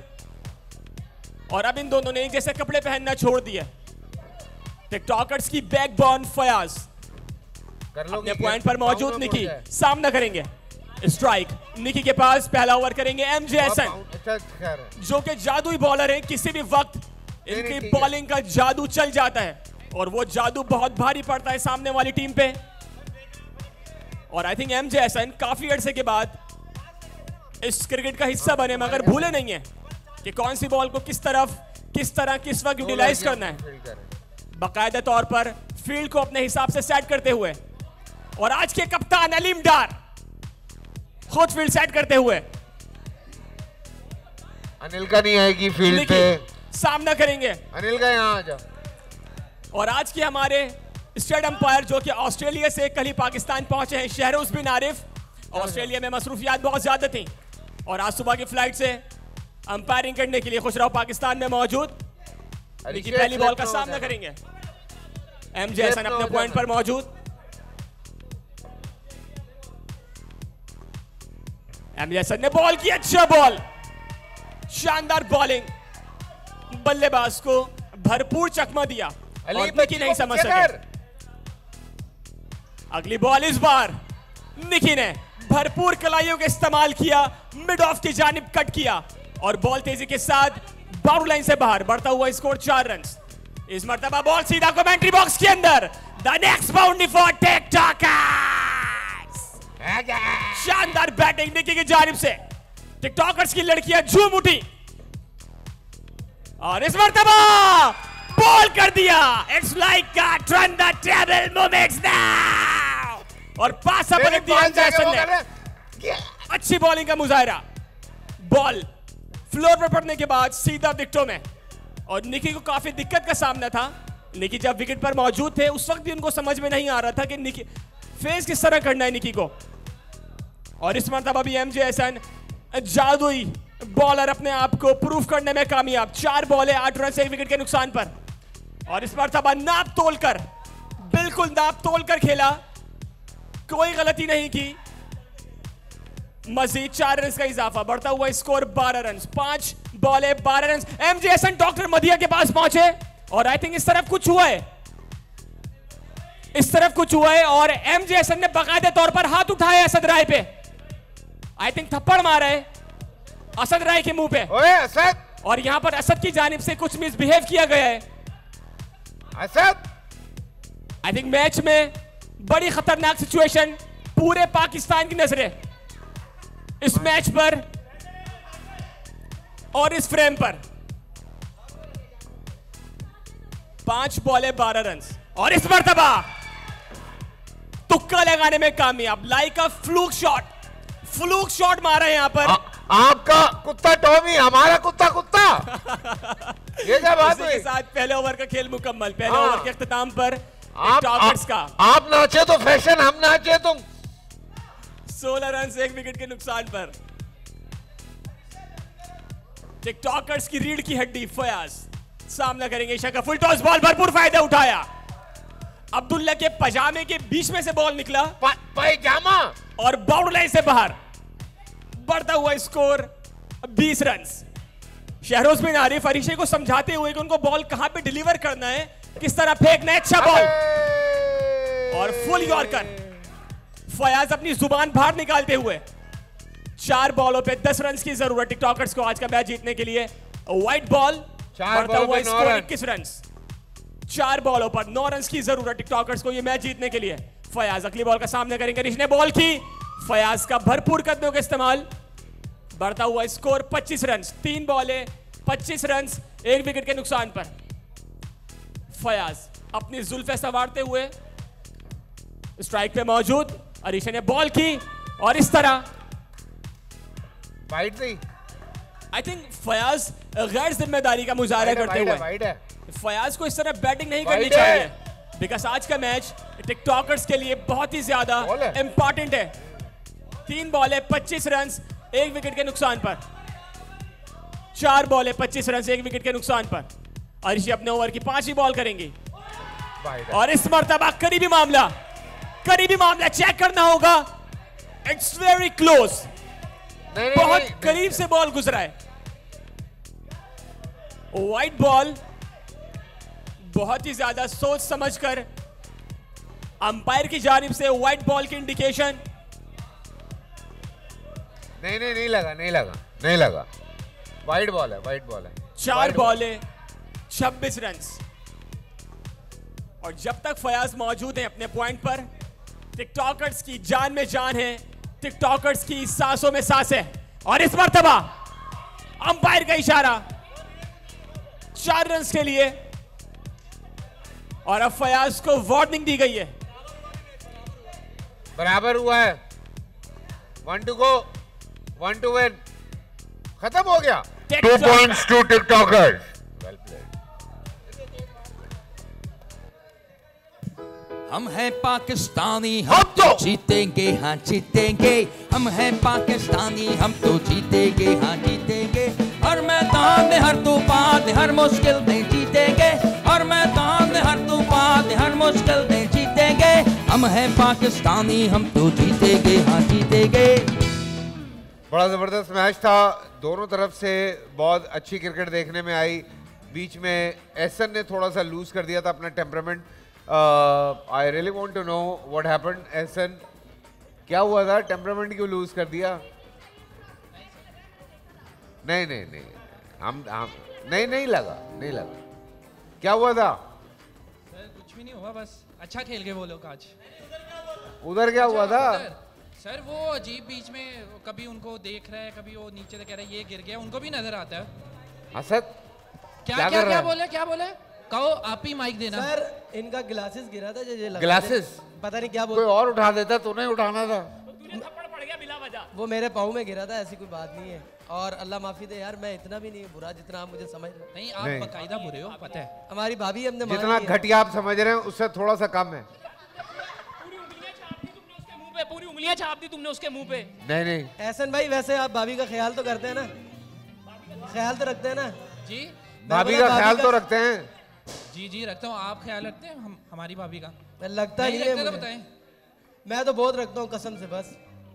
और अब इन दोनों ने एक जैसे कपड़े पहनना छोड़ दिया। टिकटॉकर्स की बैकबोन फयाज अपने पॉइंट पर मौजूद निकी सामना करेंगे। स्ट्राइक निकी के पास, पहला ओवर करेंगे एमजे अहसन जो कि जादुई बॉलर हैं, किसी भी वक्त इनकी बॉलिंग का जादू चल जाता है और वो जादू बहुत भारी पड़ता है सामने वाली टीम पे। और आई थिंक एमजे अहसन काफी अरसे के बाद इस क्रिकेट का हिस्सा बने मगर भूले नहीं है कि कौन सी बॉल को किस तरफ किस तरह किस वक्त यूटिलाइज करना है, बाकायदा तौर पर फील्ड को अपने हिसाब से सेट करते हुए। और आज के कप्तान अलीम डार खुद फील्ड सेट करते हुए। अनिल का नहीं आएगी फील्ड पे, सामना करेंगे। अनिल का यहां आ जाओ। और आज के हमारे स्टेट अंपायर जो कि ऑस्ट्रेलिया से कल ही पाकिस्तान पहुंचे हैं, शहरोज़ बिन आरिफ। ऑस्ट्रेलिया में मसरूफियात बहुत ज्यादा थी और आज सुबह की फ्लाइट से अंपायरिंग करने के लिए खुशराव पाकिस्तान में मौजूद। निकी पहली बॉल का सामना करेंगे। एमजे अहसन अपने पॉइंट पर मौजूद। एमजे अहसन ने बॉल की, अच्छा बॉल, शानदार बॉलिंग, बल्लेबाज को भरपूर चकमा दिया और निकी नहीं समझ सके। अगली बॉल इस बार निकी ने भरपूर कलाइयों का इस्तेमाल किया, मिड ऑफ की जानिब कट किया और बॉल तेजी के साथ बाउंड्री लाइन से बाहर, बढ़ता हुआ स्कोर 4 रन। इस मरतबा बॉल सीधा कमेंट्री बॉक्स के अंदर। The next boundary for TikTokers. शानदार बैटिंग निकी की जानिब से, टिकटॉकर्स की लड़कियां झूम उठी और इस मरतबा बॉल कर दिया। It's like a turn the table moments now और पास अपने दिया जैसन ने। अच्छी बॉलिंग का मुजाहिरा, बॉल फ्लोर पर पड़ने के बाद सीधा विकेटों में और निकी को काफी दिक्कत का सामना था। निकी जब विकेट पर मौजूद थे उस वक्त भी उनको समझ में नहीं आ रहा था कि निकी फेस किस तरह करना है निकी को। और इस मरतबा भी एमजे अहसन जादुई बॉलर अपने आप को प्रूफ करने में कामयाब। 4 बॉलें 8 रन 1 विकेट के नुकसान पर और इस मरतबा नाप तोल कर, बिल्कुल नाप तोल कर खेला, कोई गलती नहीं की। मजीद 4 रन का इजाफा, बढ़ता हुआ स्कोर 12 रन। 5 बॉलें 12 run. MJ Ahsan doctor Madiha के पास पहुंचे और आई थिंक इस तरफ कुछ हुआ है, इस तरफ कुछ हुआ है और एमजे अहसन ने बाकायदा तौर पर हाथ उठाया असद राय पे। आई थिंक थप्पड़ मारा है असद राय के मुंह पे। ओए असद! और यहां पर असद की जानिब से कुछ मिसबिहेव किया गया है। असद, आई थिंक मैच में बड़ी खतरनाक सिचुएशन, पूरे पाकिस्तान की नजरें इस मैच पर और इस फ्रेम पर। 5 बॉलें 12 रन और इस मरतबा तुक्का लगाने में कामयाब। Like a fluke shot, fluke shot मारा है यहां पर। आपका कुत्ता टॉमी, हमारा कुत्ता कुत्ता। ये क्या बात है? पहले ओवर का खेल मुकम्मल, पहले ओवर के अख्ताम पर टिकटॉकर्स का। आप नाचे तो फैशन, हम नाचे तो 16 रन 1 विकेट के नुकसान पर। टिकटॉकर्स की रीढ़ की हड्डी फयाज सामना करेंगे। ईशा का फुल टॉस बॉल, भरपूर फायदा उठाया। अब्दुल्ला के पजामे के बीच में से बॉल निकला, पैजामा, और बाउंड्री लाइन से बाहर, बढ़ता हुआ स्कोर 20 रन। शहरोज बिन आरिफ फरीशे को समझाते हुए कि उनको बॉल कहां पे डिलीवर करना है, किस तरह फेंकना है। अच्छा बॉल और फुल यॉर्कर। फयाज अपनी जुबान बाहर निकालते हुए। 4 बॉलों पे 10 रन की जरूरत टिकटॉकर्स को आज का मैच जीतने के लिए। व्हाइट बॉल, बढ़ता हुआ स्कोर 21 रन। 4 बॉलों पर 9 रन की जरूरत टिकटॉकर्स को यह मैच जीतने के लिए। फयाज अगली बॉल का सामना करेंगे। रिश ने बॉल की, फयाज का भरपूर कदमों का इस्तेमाल, बढ़ता हुआ स्कोर 25 रन। 3 बॉलें 25 रन 1 विकेट के नुकसान पर। फयाज अपनी जुल्फे संवारते हुए स्ट्राइक पे मौजूद। अरीशा ने बॉल की और इस तरह वाइड। आई थिंक फयाज गैर जिम्मेदारी का मुजाहरा करते हुए फयाज को इस तरह बैटिंग नहीं करनी चाहिए, बिकॉज आज का मैच टिकटॉकर्स के लिए बहुत ही ज्यादा इंपॉर्टेंट है। 4 बॉलें 25 रन 1 विकेट के नुकसान पर अर्शी अपने ओवर की 5 ही बॉल करेंगी और इस मरतबा करीबी मामला चेक करना होगा। इट्स वेरी क्लोज, बहुत करीब से बॉल गुजरा है। व्हाइट बॉल, बहुत ही ज्यादा सोच समझकर अंपायर की जानिब से व्हाइट बॉल की इंडिकेशन। नहीं लगा, व्हाइट बॉल है। 4 बॉलें 26 रन और जब तक फयाज मौजूद हैं अपने पॉइंट पर, टिकटॉकर्स की जान में जान है, टिकटॉकर्स की सांसों में सांस है। और इस मरतबा अंपायर का इशारा 4 रन के लिए और अब फयाज को वार्निंग दी गई है। बराबर हुआ है, 1 to go 1 to win, खत्म हो गया। 2 points to TikTokers। हम हैं पाकिस्तानी, हम तो जीतेंगे, हाँ जीतेंगे। हम हैं पाकिस्तानी, हम तो जीतेंगे, हाँ जीतेंगे। हर मैदान में, हर तूफान, हर मुश्किल में जीतेंगे। हर मैदान में, हर तूफान, हर मुश्किल में जीतेंगे। हम हैं पाकिस्तानी, हम तो जीतेंगे, हाँ जीतेंगे। बड़ा ज़बरदस्त मैच था, दोनों तरफ से बहुत अच्छी क्रिकेट देखने में आई। बीच में एहसन ने थोड़ा सा लूज़ कर दिया था अपना temperament. I really want to know what happened, Ehsan. क्या हुआ था? टेम्परामेंट क्यों लूज कर दिया? नहीं लगा। क्या हुआ था? सर कुछ भी नहीं हुआ, बस अच्छा खेल गए वो लोग आज। उधर क्या हुआ था? सर वो अजीब बीच में, कभी उनको देख रहा है, कभी वो नीचे से कह रहा है ये गिर गया, उनको भी नजर आता है। असद क्या बोले? कहो आप ही माइक देना। सर इनका ग्लासेस गिरा था, जो ग्लासेस पता नहीं क्या बोल, कोई और उठा देता, तूने उठाना था। तूने थप्पड़ पड़ गया बिला वजह। वो मेरे पाँव में गिरा था, ऐसी कोई बात नहीं है। और अल्लाह माफी दे यार, मैं इतना भी नहीं बुरा जितना आप मुझे समझ रहे हो। नहीं, आप बकायदा बुरे हो, पता है। हमारी भाभी हमने जितना घटिया आप समझ रहे हो उससे थोड़ा सा कम है। पूरी उंगलियाँ छाप दी तुमने उसके मुँह पे। नहीं एहसन भाई, वैसे आप भाभी का ख्याल तो करते है ना, ख्याल तो रखते है ना जी? भाभी का ख्याल तो रखते हैं जी, रखता हूँ। आप ख्याल रखते हैं हमारी भाभी का? लगता नहीं है मुझे। बताएं। मैं तो बहुत रखता हूँ कसम से, बस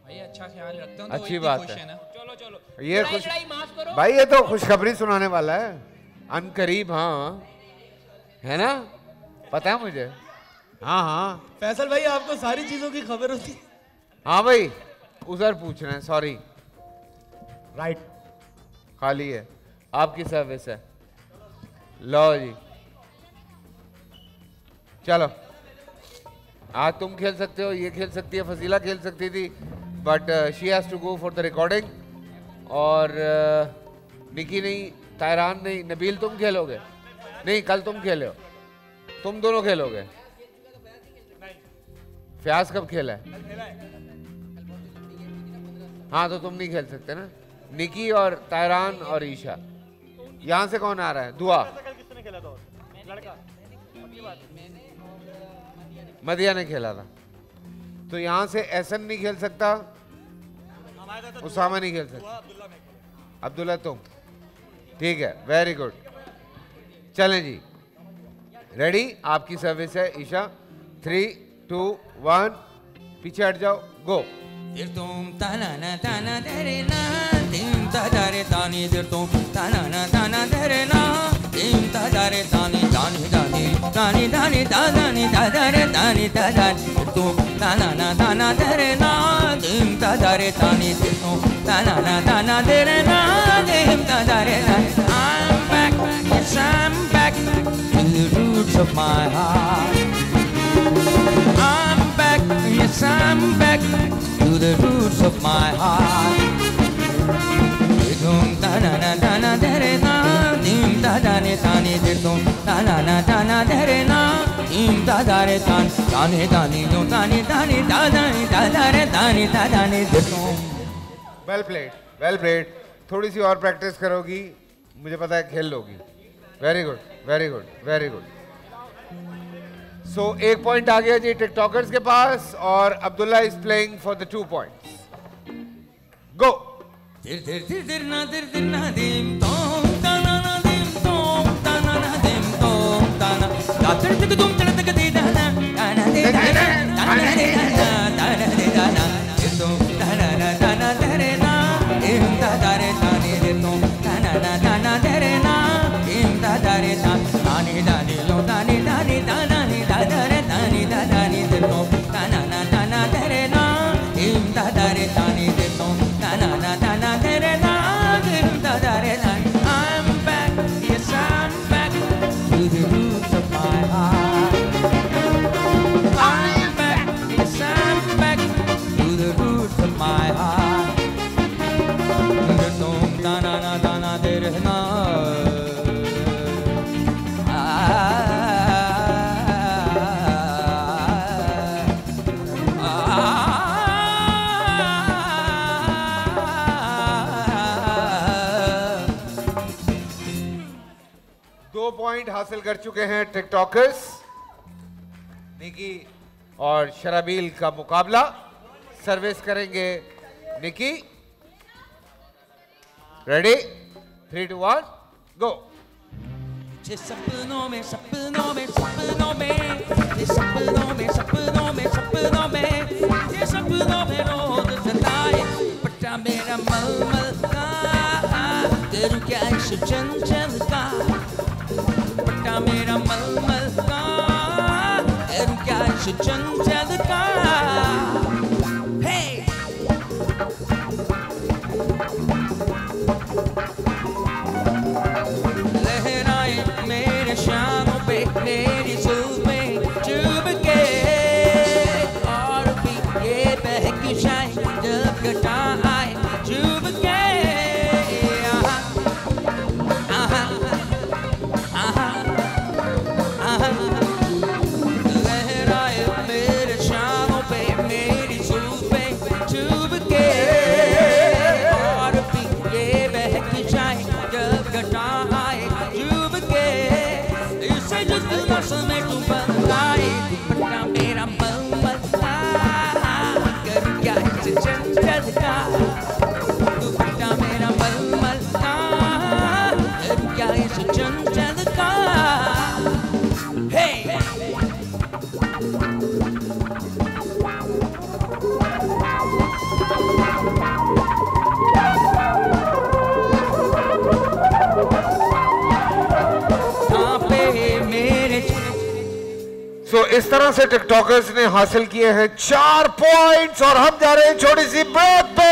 भाई अच्छा ख्याल रखता हूँ। अच्छी बात है ना। चलो ये खुश भाई, ये तो खुशखबरी सुनाने वाला है अनकरीब। हाँ है ना, पता है मुझे। हाँ फैसल भाई, आपको सारी चीजों की खबर होती है। हाँ भाई उधर पूछ रहे हैं, सॉरी। राइट, खाली है आपकी सर्विस है। लो जी चलो, आज तुम खेल सकते हो, ये खेल सकती है, फजीला खेल सकती थी but she has to go for the recording. और निकी नहीं, तायरान नहीं, नबील तुम खेलोगे नहीं, कल तुम खेले हो, तुम दोनों खेलोगे। फ्याज कब खेला है? हाँ तो तुम नहीं खेल सकते ना। निकी और तायरान और ईशा। यहाँ से कौन आ रहा है? दुआ मदीहा ने खेला था, तो यहाँ से एहसन नहीं खेल सकता, उसामा नहीं खेल सकता, अब्दुल्ला तुम, ठीक है, वेरी गुड। चलें जी, रेडी, आपकी सर्विस है ईशा। 3, 2, 1, पीछे हट जाओ, गो। I'm back, yes I'm back to the roots of my heart. I'm back, yes I'm back to the roots of my heart. Well played, well played. थोड़ी सी और प्रैक्टिस करोगी, मुझे पता है खेल लोगी। Very good very good very good. So एक पॉइंट आ गया जी टिकटॉकर्स के पास और Abdullah is playing for the 2 points. Go धीरे धीरे धीरे धीरे ना धीरे धीरे ना धीम तोम ताना ना धीम तोम ताना ना धीम तोम ताना दातर तक तुम चल तक दे दाना ताना दे दाना ताना दे दाना ताना दे दाना ये तो ताना ना ताना तेरे ना इम तारे ताने दे तो ताना ना ताना तेरे ना इम तारे ताने दाने लो दाने दाने दाना ने तारे ताने दाने दे तो ताना ना ताना तेरे ना इम तारे ताने दे तो ताना ना ताना तेरे ना इम तारे ना। I'm back, yes I'm back to the roots of my heart. I'm back, yes I'm back to the roots of my heart. De to taana na taana de rehna. Point हासिल कर चुके हैं टिकटॉकर्स। निकी और शराबील का मुकाबला, सर्विस करेंगे निकी। रेडी 3, 2, 1 गो। सपनों में सपनों में सपनों में सपनों में सपनों में सपनों में सपनों में रोज सताए पट्टा मेरा मलमल का तेरू क्या चंचल का पट्टा मेरा मलमल का तेरू क्या चंचल का। हे लहराए मेरे शामों पे मेरी जुल्फे चुभ के और भी ये बहकशाएं जब घटा आए चुभ के। So, इस तरह से टिकटॉकर्स ने हासिल किए हैं 4 पॉइंट्स और हम जा रहे हैं छोटी सी ब्रेक पे।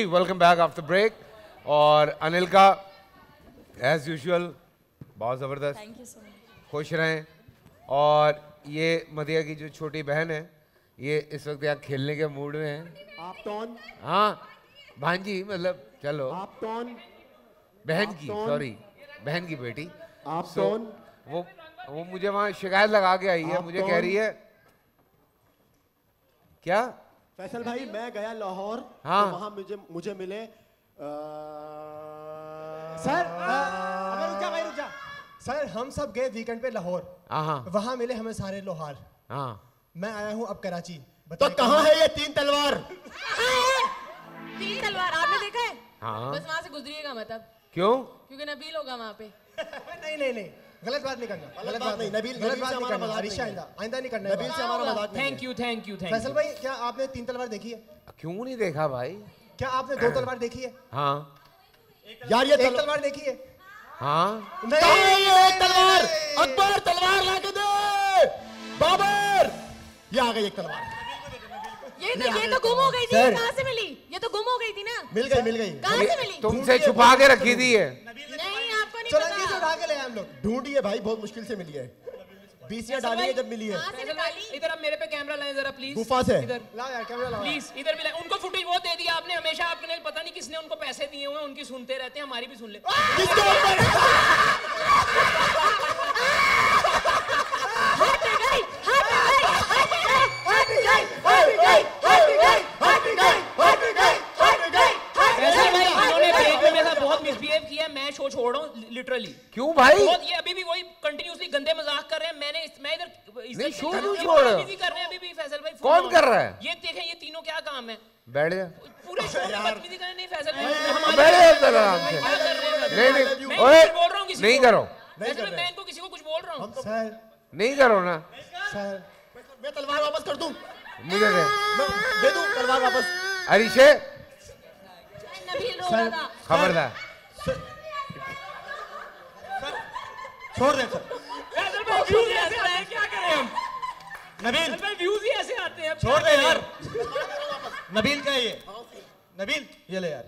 जी वेलकम बैक आफ्टर ब्रेक। और अनिल का एज यूजुअल बहुत ज़बरदस्त, थैंक यू सो मच, खुश रहें। और ये मदिया की जो छोटी बहन है ये इस वक्त यहाँ खेलने के मूड में है। आप टॉन, हाँ भांजी मतलब चलो आप टॉन, बहन की, सॉरी बहन की बेटी आप टॉन। वो मुझे वहाँ शिकायत लगा के आई है, मुझे कह रही है क्या फैसल भाई मैं गया लाहौर, हाँ तो वहाँ मुझे मिले सर सर हम सब गए वीकेंड पे लाहौर, वहाँ मिले हमें सारे लोहार। हाँ मैं आया हूँ अब कराची, तो कहाँ है ये तीन तलवार? तीन तलवार आपने देखा है? हाँ बस वहाँ से गुजरिएगा मतलब। क्यों? क्योंकि नबील होगा वहाँ पे। नहीं नहीं नहीं गलत बात नहीं करना, गलत बात नहीं, नबील गलत बात नहीं करना, आइंदा नहीं करना नबील से हमारा मजाक। Thank you thank you. Faisal भाई क्या आपने तीन तलवार देखी है? क्यों नहीं देखा भाई, क्या आपने दो तलवार देखी है? हाँ यार ये तलवार देखी है। हाँ तलवार अकबर तलवार ला के दे बाबर, ये आ गई एक तलवार। ये तो गुम हो गई थी, कहाँ से मिली? ये तो गुम हो गई थी ना। मिल गई कहाँ से मिली? तुमसे छुपा के रखी थी ये। नहीं आपको नहीं पता, चलो उठा के ले हम लोग। ढूंढिए भाई बहुत मुश्किल से मिली है, 20 डालिए जब मिली है। इधर आप मेरे पे कैमरा लाएं जरा प्लीज, गुफा से इधर ला यार कैमरा ला प्लीज, इधर भी लाएं। उनको फुटेज वो दे दिया आपने, हमेशा आपने पता नहीं किसने उनको पैसे दिए हुए, उनकी सुनते रहते हैं, हमारी भी सुन ले। किसके ऊपर बहुत मिसबिहेव किया, मैं शो छोड़ रहा हूं लिटरली। क्यों भाई? ये अभी भी वही कंटिन्यूअसली गंदे मजाक कर रहे हैं। मैं इधर शो क्यों छोड़ रहा हूं? अभी भी फैसल भाई कौन कर रहा है ये देखें, ये तीनों क्या काम है? बैठ जा पूरे शो में बदतमीजी कर रहे हैं। नहीं फैसल भाई बैठ जा आराम से, नहीं ओए नहीं करो, मैं इनको किसी को कुछ बोल रहा हूं सर नहीं करो ना सर। मैं तलवार वापस कर दूं, मुझे दे दूं तलवार वापस। अरीशे खबरदार छोड़ दे सर। क्या करें हम? नबील व्यूज ही ऐसे आते हैं, छोड़ दे यार। नबील का ये नबील ये ले यार,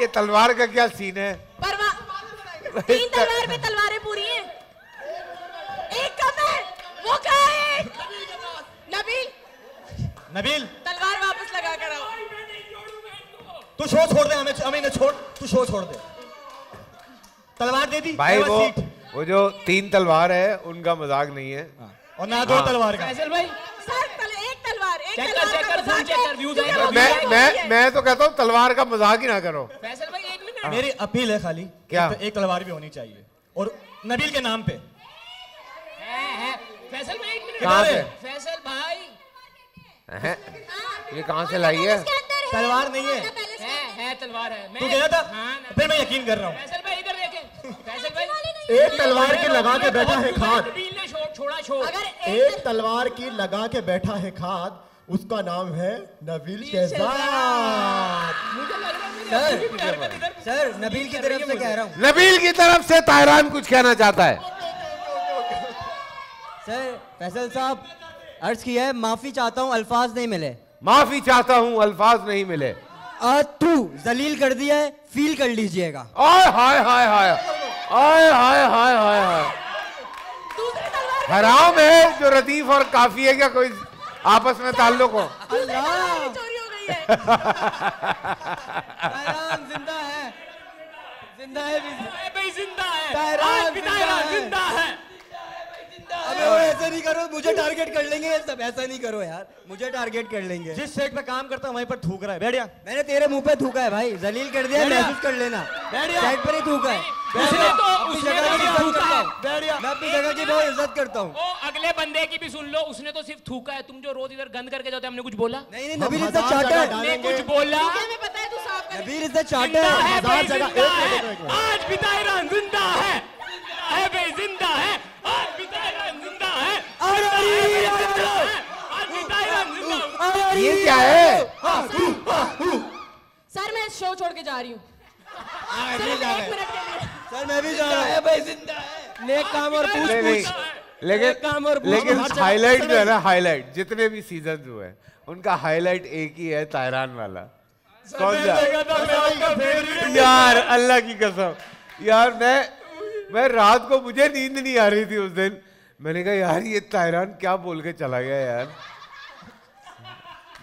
ये तलवार का क्या सीन है? तीन तलवार में तलवारें पूरी हैं, एक कम है। वो कहाँ है नबील? नबील तलवार वापस लगा कर आओ। तू शो छोड़ दे, हमें न छोड़, तू शो छोड़ दे। तलवार दे दी भाई। वो जो तीन तलवार है उनका मजाक नहीं है। और ना दो तलवार का फैसल भाई सर, एक तलवार एक तलवार। मैं तो कहता हूँ तलवार का मजाक ही ना करो फैसल भाई। एक मिनट मेरी अपील है खाली, क्या एक तलवार भी होनी चाहिए और नबील के नाम पे। फैसल भाई एक मिनट, फैसल भाई ये कहाँ से लाई है? तलवार नहीं है, है तलवार है। तू गया था? फिर मैं यकीन कर रहा हूँ। फैसल भाई इधर देखें, फैसल भाई एक तलवार की लगा के बैठा है खाद। छोड़ा छोड़, एक तलवार की लगा के बैठा है खाद, उसका नाम है नबील शहजाद। सर नबील की तरफ से कह रहा हूँ, नबील की तरफ से तायरान कुछ कहना चाहता है। सर फैसल साहब अर्ज किया है, माफी चाहता हूँ अल्फाज नहीं मिले, माफी चाहता हूँ अल्फाज नहीं मिले। तू जलील कर दिया है, फील कर लीजिएगा। हाय हाय हाय हाय हाय हाय हाय हाय, हराम है जो रदीफ और काफी है क्या कोई आपस में ताल्लुक हो? चोरी हो गई है। हराम जिंदा है, जिंदा है भाई, जिंदा है। अबे वो ऐसा नहीं करो, मुझे टारगेट कर लेंगे सब। ऐसा नहीं करो यार, मुझे टारगेट कर लेंगे। जिस सेट पे काम करता हूँ वहीं पर थूक रहा है। बैठिया, मैंने तेरे मुंह पे थूका है भाई, जलील कर दिया, महसूस कर लेना। बैठिया सेट पर ही थूका है, मैं अपनी जगह की बहुत इज्जत करता हूँ। अगले बंदे की भी सुन लो, उसने तो सिर्फ थूका है। तुम जो रोज इधर गंद करके जाते, हमने कुछ बोला नहीं? नहीं नबील इज्जत चाहता है, हमने कुछ बोला? हमें पता है तू साफ कर। नबील इज्जत चाहता है, आज भी तायरान जिंदा है, जिंदा है, जिंदा है। अरे ये क्या है सर? मैं शो छोड़ के जा रही हूँ सर, मैं भी जा रहा हूँ। नेक काम और पूछ पूछ लेकिन हाईलाइट जो है ना, हाईलाइट जितने भी सीजन हुए हैं उनका हाईलाइट एक ही है, तायरान वाला। कौन सा यार, अल्लाह की कसम यार, मैं रात को मुझे नींद नहीं आ रही थी उस दिन। मैंने कहा यार ये तायरान क्या बोल के चला गया यार,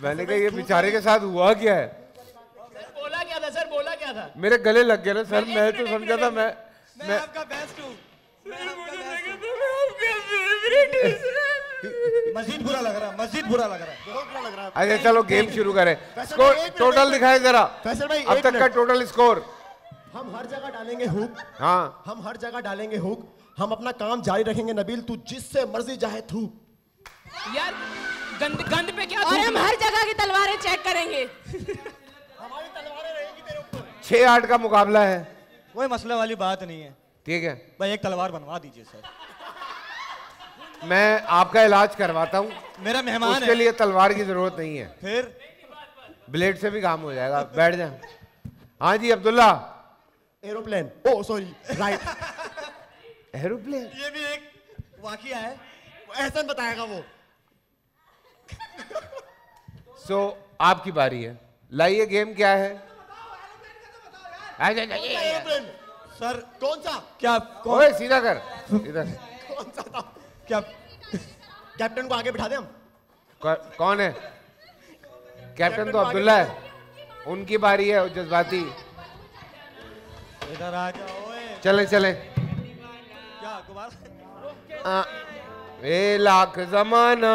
मैंने कहा ये बेचारे के साथ हुआ क्या है। बोला क्या था सर, बोला क्या था? मेरे गले लग गया ना सर, मैं तो समझा था मैं आपका बेस्ट हूं। मजीद बुरा लग रहा है, मजीद बुरा लग रहा है, बहुत बुरा लग रहा है। अच्छा चलो गेम शुरू करें। स्कोर टोटल दिखाएं जरा अब तक का टोटल स्कोर। हम हर जगह डालेंगे हुक, हाँ हम हर जगह डालेंगे हुक, हम अपना काम जारी रखेंगे। नबील तू जिससे मर्जी जाए थूक यार, गंद पे क्या, और हम हर जगह की तलवारें चेक करेंगे। हमारी तलवारें रहेंगी तेरे ऊपर। 6-8 का मुकाबला है, कोई मसले वाली बात नहीं है। ठीक है भाई, एक तलवार बनवा दीजिए सर, मैं आपका इलाज करवाता हूँ, मेरा मेहमान है, उसके लिए तलवार की जरूरत नहीं है, फिर ब्लेड से भी काम हो जाएगा। बैठ जाए। हाँ जी Abdullah. Aeroplane, oh sorry right, aeroplane. ये भी एक वाकया है, एहसन बताएगा वो। सो आपकी बारी है, लाइए गेम क्या है। एरोप्लेन सर कौन सा, क्या ओए सीधा कर इधर, कौन सा था? क्या कैप्टन को आगे बिठा दें हम? कौन है कैप्टन? तो अब्दुल्ला है, उनकी बारी है। जज्बाती इधर आ जाओ, चले चले। क्या कुमार, ए लाख जमाना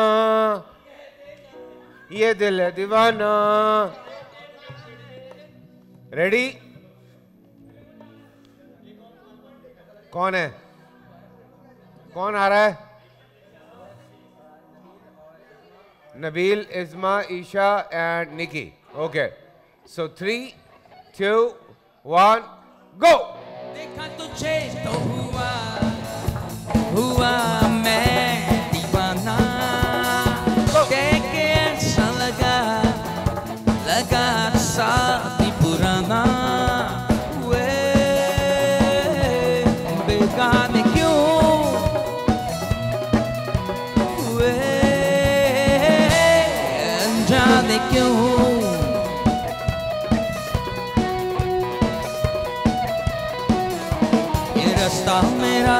ये दिल है दीवाना। रेडी? कौन है, कौन आ रहा है? Nabeel, Isma, Esha and Nikki. Okay so 3, 2, 1 go. देखा तुझे तो हुआ हुआ मैं दीवाना, देखे ऐसा लगा लगा साथ ही पुराना, मेरा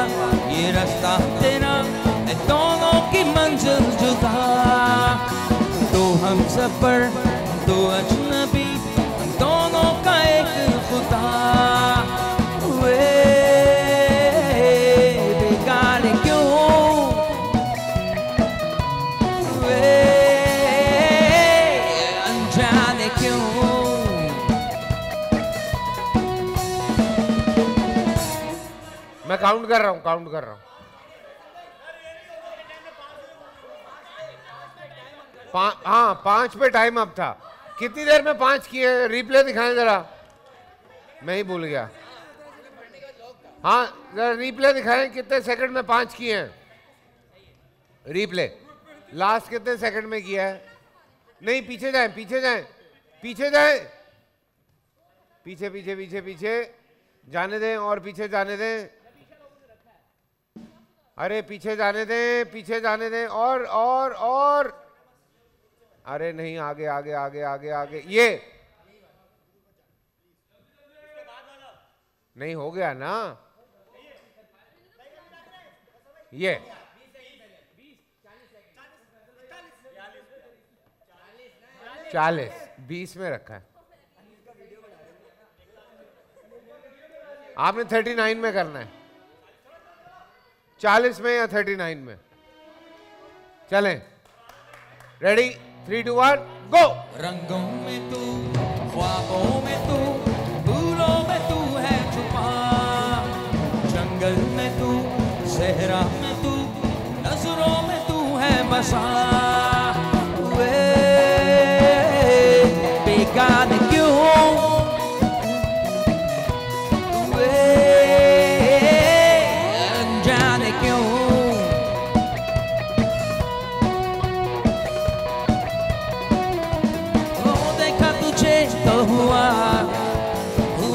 ये रास्ता तेरा, दोनों की मंजिल जुदा, दो हम सफर दो अजनबी, दोनों का एक खुदा, वे बेकार क्यों, वे अनजाने क्यों। मैं काउंट कर रहा हूँ, काउंट कर रहा हूँ। हाँ 5 पे टाइम अप था, कितनी देर में 5 किए? रिप्ले दिखाएं जरा, मैं ही भूल गया। हाँ जरा रिप्ले दिखाएं, कितने सेकंड में 5 किए हैं? रिप्ले लास्ट कितने सेकंड में किया है? नहीं पीछे जाएं, पीछे जाएं, पीछे जाएं, पीछे पीछे पीछे पीछे जाने दें, और पीछे जाने दें, अरे पीछे जाने दें, पीछे जाने दें, और अरे नहीं, आगे आगे आगे आगे आगे, ये नहीं हो गया ना, ये चालीस 20 में रखा है आपने, 39 में करना है, 40 में या 39 में। चलें रेडी, 3, 2, 1 गो। रंगों में तू, ख्वाबों में तू, फूलों में तू है छुपा, जंगल में तू, सहरा में तू, नजरों में तू है बसा, वे बेगान क्यों,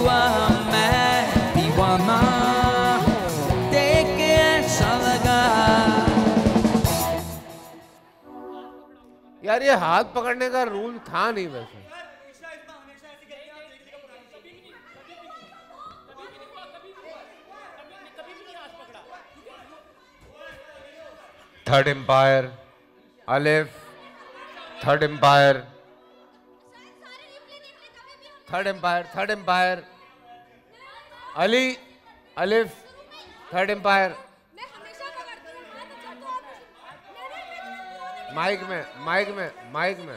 मैं दीवाना, देख के ऐसा लगा यार ये हाथ पकड़ने का रूल था नहीं वैसे। Third umpire Alif, third umpire, third umpire, third umpire Ali Alif, third umpire. Mic में, माइक में, माइक में।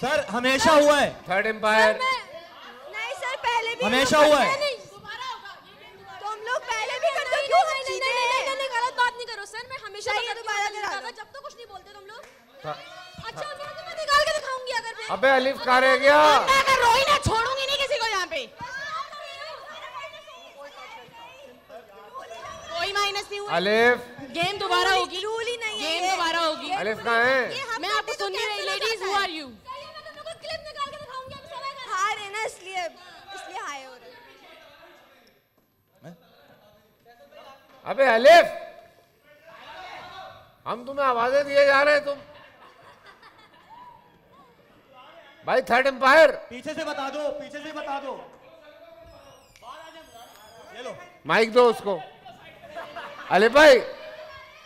सर हमेशा हुआ है थर्ड एम्पायर। नहीं सर पहले भी हमेशा हुआ है। तुम लोग पहले भी करते क्यों? नहीं गलत बात नहीं करो सर, मैं हमेशा ही दोबारा करूंगा जब तो कुछ नहीं बोलते तुम लोग। अच्छा मैं तुम्हें निकाल के दिखाऊंगी अगर। अबे अलीफ का रह गया, मैं रोई ना छोड़ूंगी नहीं किसी को यहाँ पे। अलिफ गेम दोबारा होगी, रूल ही नहीं है, गेम दोबारा होगी। अलिफ कहाँ है? मैं आपको सुन नहीं रही। Ladies who are you? Clip निकाल के दिखाऊंगी अभी। सवाल हार है ना इसलिए इसलिए हाई हो रहा है। अबे अलिफ हम तुम्हें आवाजें दिए जा रहे हैं तुम भाई। थर्ड एम्पायर पीछे से बता दो, पीछे से बता दो। माइक दो उसको। अली भाई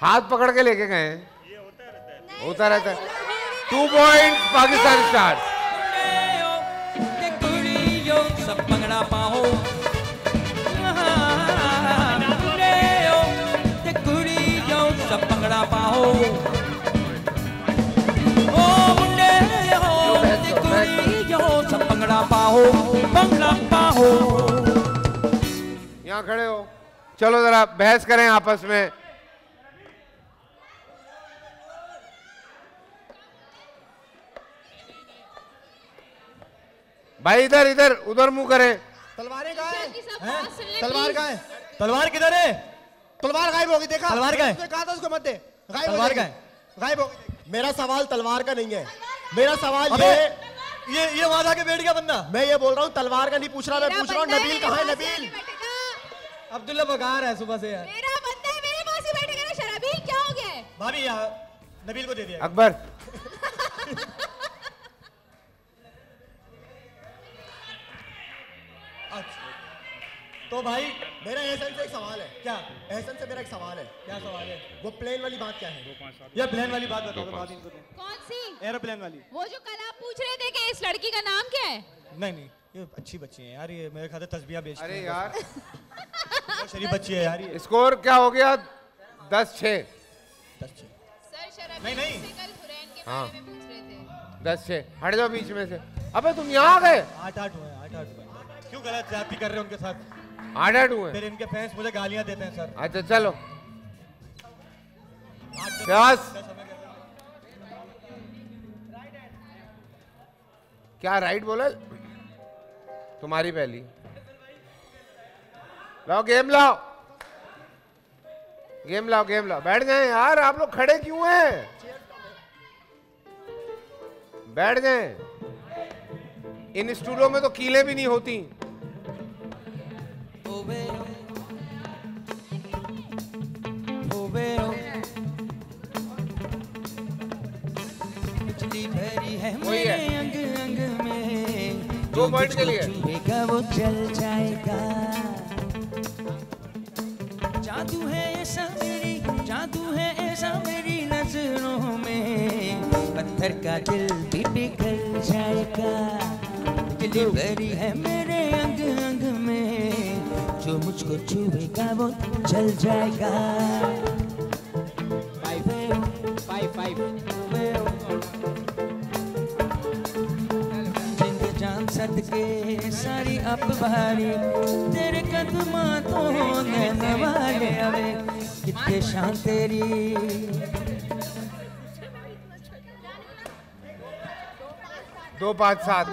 हाथ पकड़ के लेके गए, होता रहता है। 2 पॉइंट पाकिस्तान स्टार्स। यहाँ खड़े हो, चलो जरा बहस करें आपस में। भाई इधर इधर उधर मुंह करें। तलवारें कहाँ हैं? तलवार कहाँ है? तलवार किधर है? तलवार गायब होगी। देखा तलवार कहाँ है? कहा था उसको मत दे। तलवार कहाँ है? गायब होगी। मेरा सवाल तलवार का नहीं है, मेरा सवाल ये वहां जाके बैठ गया बंदा। मैं ये बोल रहा हूँ तलवार का नहीं पूछ रहा, मैं पूछ रहा हूँ नबील कहाँ है? नबील अब्दुल्ला बगार है सुबह से यार। मेरा बंदा है, मेरे पास ही बैठेगा ना। शराबील क्या हो गया है? भाभी यार नबील को दे दिया अकबर। अच्छा तो भाई मेरा एहसन से एक सवाल है। क्या? एहसन से मेरा एक सवाल है। क्या सवाल है? वो प्लेन वाली बात क्या है? या प्लेन वाली बात बताओ। कौन सी? एरोप्लेन वाली। वो जो कल आप पूछ रहे थे कि इस लड़की का नाम क्या है। नहीं ये अच्छी बच्ची है यार, ये मेरे खाते तस्बिया बेचती है। अरे यार शरीफ बच्ची है यार। स्कोर क्या हो गया? 10-6। 10-6 नहीं हाँ 10-6। हट जाओ बीच में से। अबे तुम यहाँ आ गए। 8-8 हुए, 8-8 क्यों गलत जाती कर रहे हो उनके साथ? 8-8 हुए फिर इनके फैंस मुझे गालियाँ देते हैं सर। अच्छा चलो क्या राइट बोला? तुम्हारी पहली। लाओ गेम, लाओ गेम, लाओ गेम, लाओ। बैठ गए यार आप लोग, खड़े क्यों हैं? बैठ गए। इन स्टूलों में तो कीलें भी नहीं होती। वही है 2 पॉइंट के लिए। वो चल जाएगा, जादू है ऐसा मेरी, जादू है ऐसा मेरी नजरों में, पत्थर का दिल भी पिघल जाएगा। डिलीवरी है मेरे अंग अंग में, जो मुझको छुएगा वो चल जाएगा। 5-5 के सारी अब भारी तेरे कदमातों ने नवाले आवे, कितने शान तेरी। दो 5-7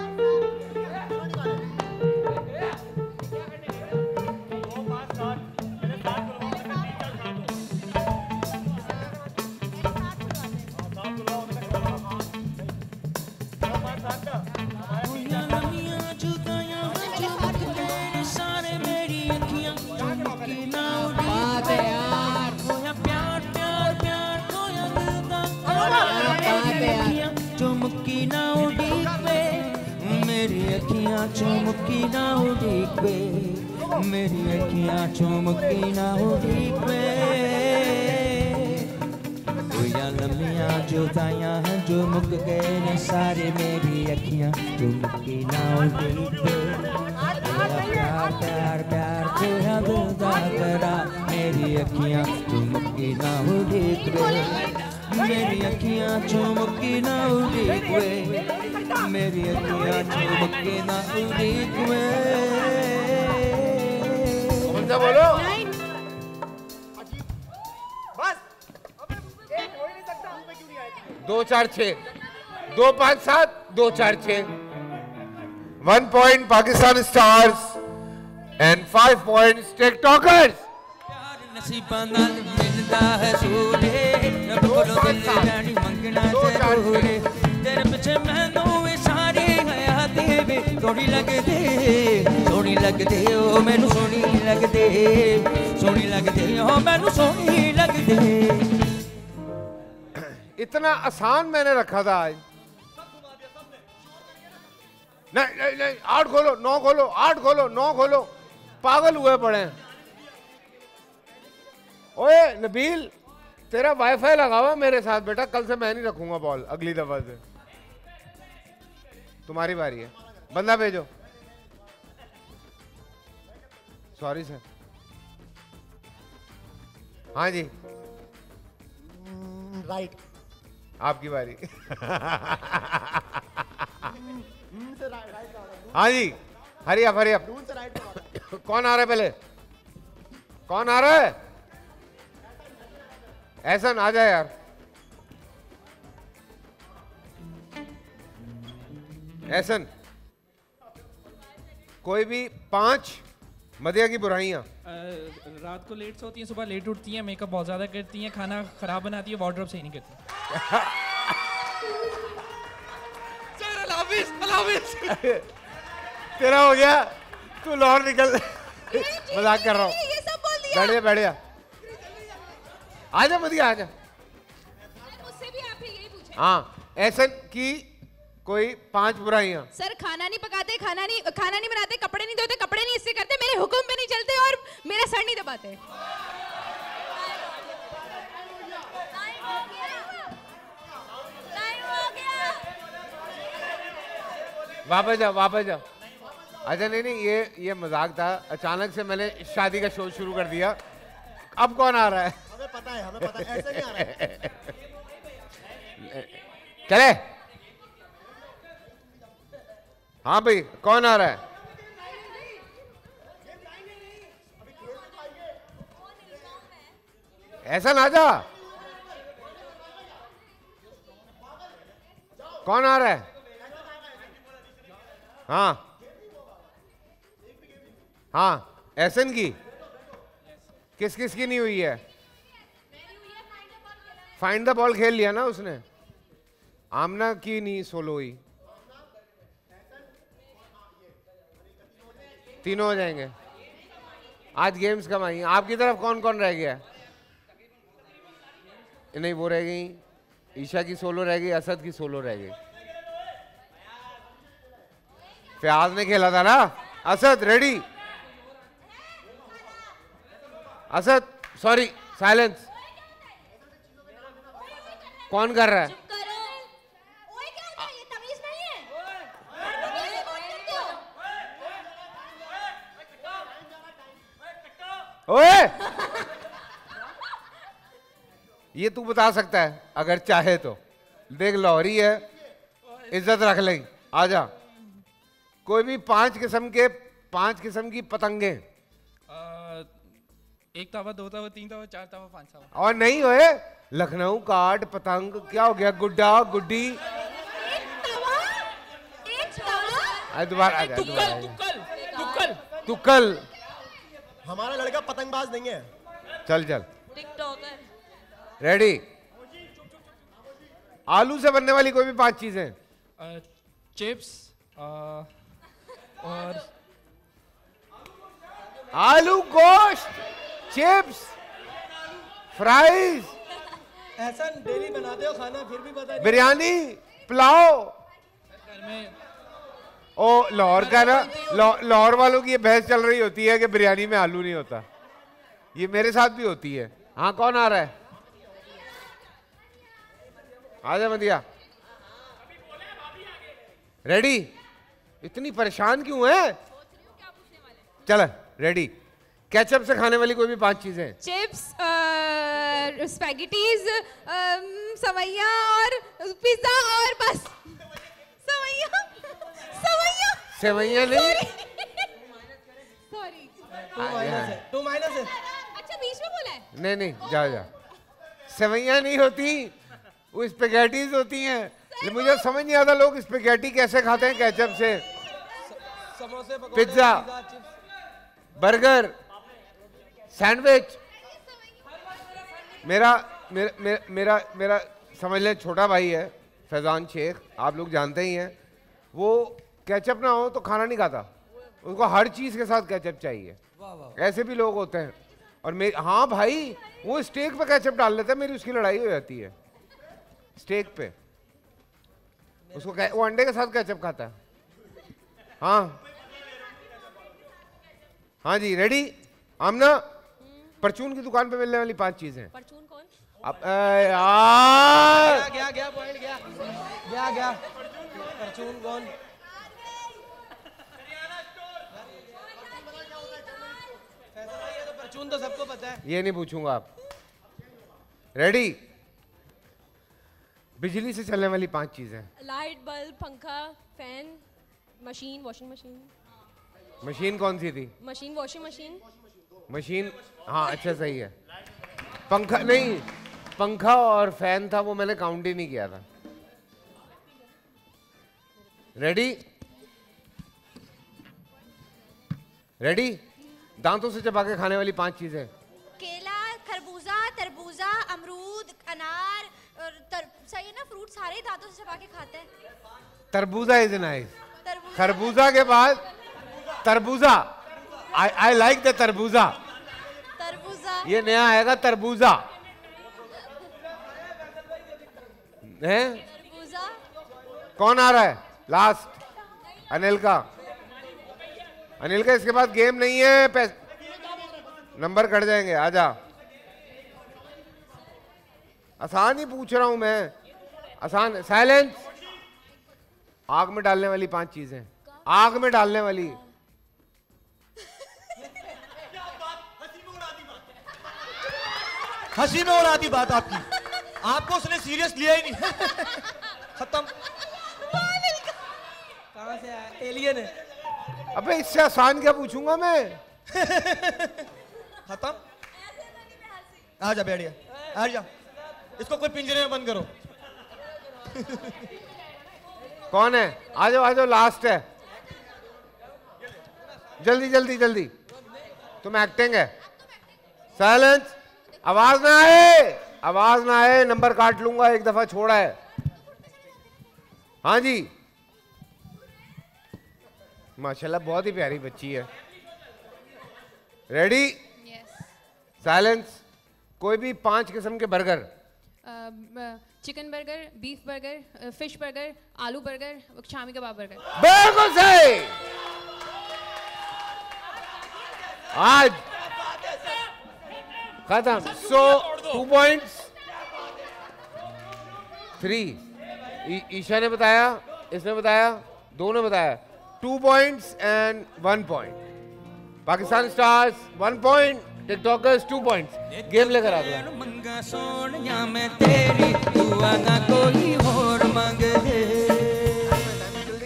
अखियाँ चुमकी ना उड़ी पे, मेरी अखियाँ चुमकी ना उड़ी पे। हुआ लम्बियाँ जुदाइयाँ हैं जो मुक गए न सारे, मेरी अखियाँ चुमकी ना उड़ी पे। प्यार प्यार प्यार तेरा गुदा करा, मेरी अखियाँ चुमकी ना उड़ी पे, मेरी अखियाँ चुमकी ना उड़ी वे, मेरी अखियाँ चुमकी ना उड़ी वे। बोलो बस, दो चार छः, 2 5 7, 2 4 6। 1 point Pakistan stars and 5 points TikTokers. तेरे पीछे मैनू सारी हयाती वे, सोहनी लगदे ओ मैनू, सोहनी लगदे, सोहनी लगदे ओ मैनू, सोहनी लगदे। इतना आसान मैंने रखा था आज। नहीं नहीं, 8 खोलो, 9 खोलो, 8 खोलो, 9 खोलो, पागल हुए पड़े। ओए नबील, तेरा वाईफाई लगा हुआ मेरे साथ बेटा, कल से मैं नहीं रखूंगा बॉल, अगली दफा से तुम्हारी बारी है। बंदा भेजो। Sorry sir. हाँ जी, राइट, आपकी बारी। हाँ जी, हरी आप, हरी आप। कौन आ रहा है पहले, कौन आ रहा है? एहसन आ जाए यार, एहसन। कोई भी 5 मदिया की बुराइयाँ। रात को लेट सोती हैं, सुबह लेट उठती हैं, मेकअप बहुत ज़्यादा करती हैं, खाना खराब बनाती है, वार्डरोब सही नहीं करती। सर अलाविस, अलाविस। तेरा हो गया, तू लाहौर निकल। मजाक कर रहा हूँ, बैठ जा, बैठ जा, आजा मदिया आजा। मुझसे भी आप यही पूछे। हाँ, एहसन की कोई 5 बुराइयाँ। सर खाना नहीं पकाते, खाना नहीं बनाते, कपड़े नहीं धोते, कपड़े नहीं इससे करते, मेरे हुक्म पे नहीं चलते और मेरा सर नहीं दबाते। वापस जाओ, वापस जाओ। अच्छा नहीं नहीं, ये मजाक था, अचानक से मैंने शादी का शो शुरू कर दिया। अब कौन आ रहा है? पता है, हमें पता है, ऐसे नहीं आ रहा है। चले। हाँ भाई, कौन आ रहा है? ऐसा ना जा। कौन आ रहा है? हाँ हाँ, एहसन की किस किस की नहीं हुई है? फाइंड द बॉल खेल लिया ना उसने। आमना की नहीं सोलो हुई। तीनों हो जाएंगे आज, गेम्स कमाई। आपकी तरफ कौन कौन रह गया? नहीं, वो रह गई, ईशा की सोलो रह गई, असद की सोलो रह गई। फ्याज ने खेला था ना। Asad ready? Asad sorry, silence. कौन कर रहा है? ओए क्या होता है, ये तमीज नहीं है। ओए ये तू बता सकता है अगर चाहे तो, देख लाहौरी है, इज्जत रख ले। आजा। कोई भी 5 किस्म की पतंगे। एक तावा, 2 तावा, 3 तावा, 4 तावा, 5 तावा। और नहीं होए लखनऊ काट पतंग, क्या हो गया, गुड्डा गुड्डी। दोबारा तुक्कल। हमारा लड़का पतंगबाज नहीं है। चल चल, टिकटॉकर रेडी। आलू से बनने वाली कोई भी 5 चीजें। चिप्स और आलू गोश्त, चिप्स, फ्राइज। ऐसा डेली बनाते हो खाना, फिर भी पता है। बिरयानी, पुलाव। घर में ओ लाहौर का ना, लाहौर वालों की ये बहस चल रही होती है कि बिरयानी में आलू नहीं होता। ये मेरे साथ भी होती है। हाँ कौन आ रहा है? आजा मदिया, रेडी? इतनी परेशान क्यों है? चल रेडी। केचप से खाने वाली कोई भी पांच चीजें, चिप्स, स्पैगेटीज, सवैया और पिज्जा और बस। सवैया सवैया सेवैया नहीं, अच्छा बीच में बोला है। नहीं नहीं जा जा, सेवैया नहीं होती, वो स्पैगेटीज होती हैं। मुझे समझ नहीं आता लोग स्पैगेटी कैसे खाते हैं केचप से। Pizza, burger, sandwich. मेरा समझ लें छोटा भाई है फैजान शेख, आप लोग जानते ही हैं। वो केचप ना हो तो खाना नहीं खाता, उसको हर चीज़ के साथ केचप चाहिए। ऐसे भी लोग होते हैं। और हाँ भाई, वो स्टेक पे केचप डाल लेता है, मेरी उसकी लड़ाई हो जाती है। स्टेक पे उसको वो अंडे के साथ केचप खाता है। हाँ हाँ जी, रेडी? आमना, परचून की दुकान पे मिलने वाली पांच चीजें। परचून कौन? अब यार गया गया पॉइंट गया गया गया। परचून कौन? तो परचून तो सबको पता है, ये नहीं पूछूंगा। आप रेडी? बिजली से चलने वाली पांच चीजें। लाइट, बल्ब, पंखा, fan, machine, washing machine. Machine कौन सी थी? Machine, washing machine. मशीन, हाँ अच्छा सही है। पंखा नहीं, पंखा और फैन था, वो मैंने काउंट ही नहीं किया था। रेडी? रेडी? दांतों से चबा के खाने वाली पांच चीजें। केला, खरबूजा, तरबूजा, अमरूद, अनार और सही है ना, फ्रूट सारे दांतों से चबा के खाते हैं। तरबूजा इज नाइस। खरबूजा के बाद तरबूजा। आई लाइक द तरबूजा। तरबूजा ये नया आएगा, तरबूजा है। कौन आ रहा है लास्ट? अनिल का। अनिल का इसके बाद गेम नहीं है, नंबर कट जाएंगे। आजा, आसान ही पूछ रहा हूं मैं, आसान। साइलेंस। आग में डालने वाली पांच चीजें। आग में डालने वाली। हंसी में उड़ा दी बात आपकी, आपको उसने सीरियस लिया ही नहीं। खत्म। कहां से आया? एलियन है। अबे इससे आसान क्या पूछूंगा मैं। खत्म। आजा बैठिया, आजा, इसको कोई पिंजरे में बंद करो। कौन है? आजो आजो, लास्ट है। जल्दी जल्दी जल्दी, तुम एक्टिंग है। साइलेंस, आवाज ना आए, आवाज ना आए, नंबर काट लूंगा। एक दफा छोड़ा है। हाँ जी, माशाल्लाह बहुत ही प्यारी बच्ची है। रेडी? साइलेंस। कोई भी पांच किस्म के burger. Chicken burger, beef burger, fish burger, आलू बर्गर, शामी कबाब बर्गर। बिल्कुल सही। आज खत्म। सो 2 पॉइंट्स 3 ईशा ने बताया, इसने बताया, दोनों बताया। 2 points and 1 point. Pakistan stars 1 point, TikTokers 2 points. Game लेकर आ गया। जल्दी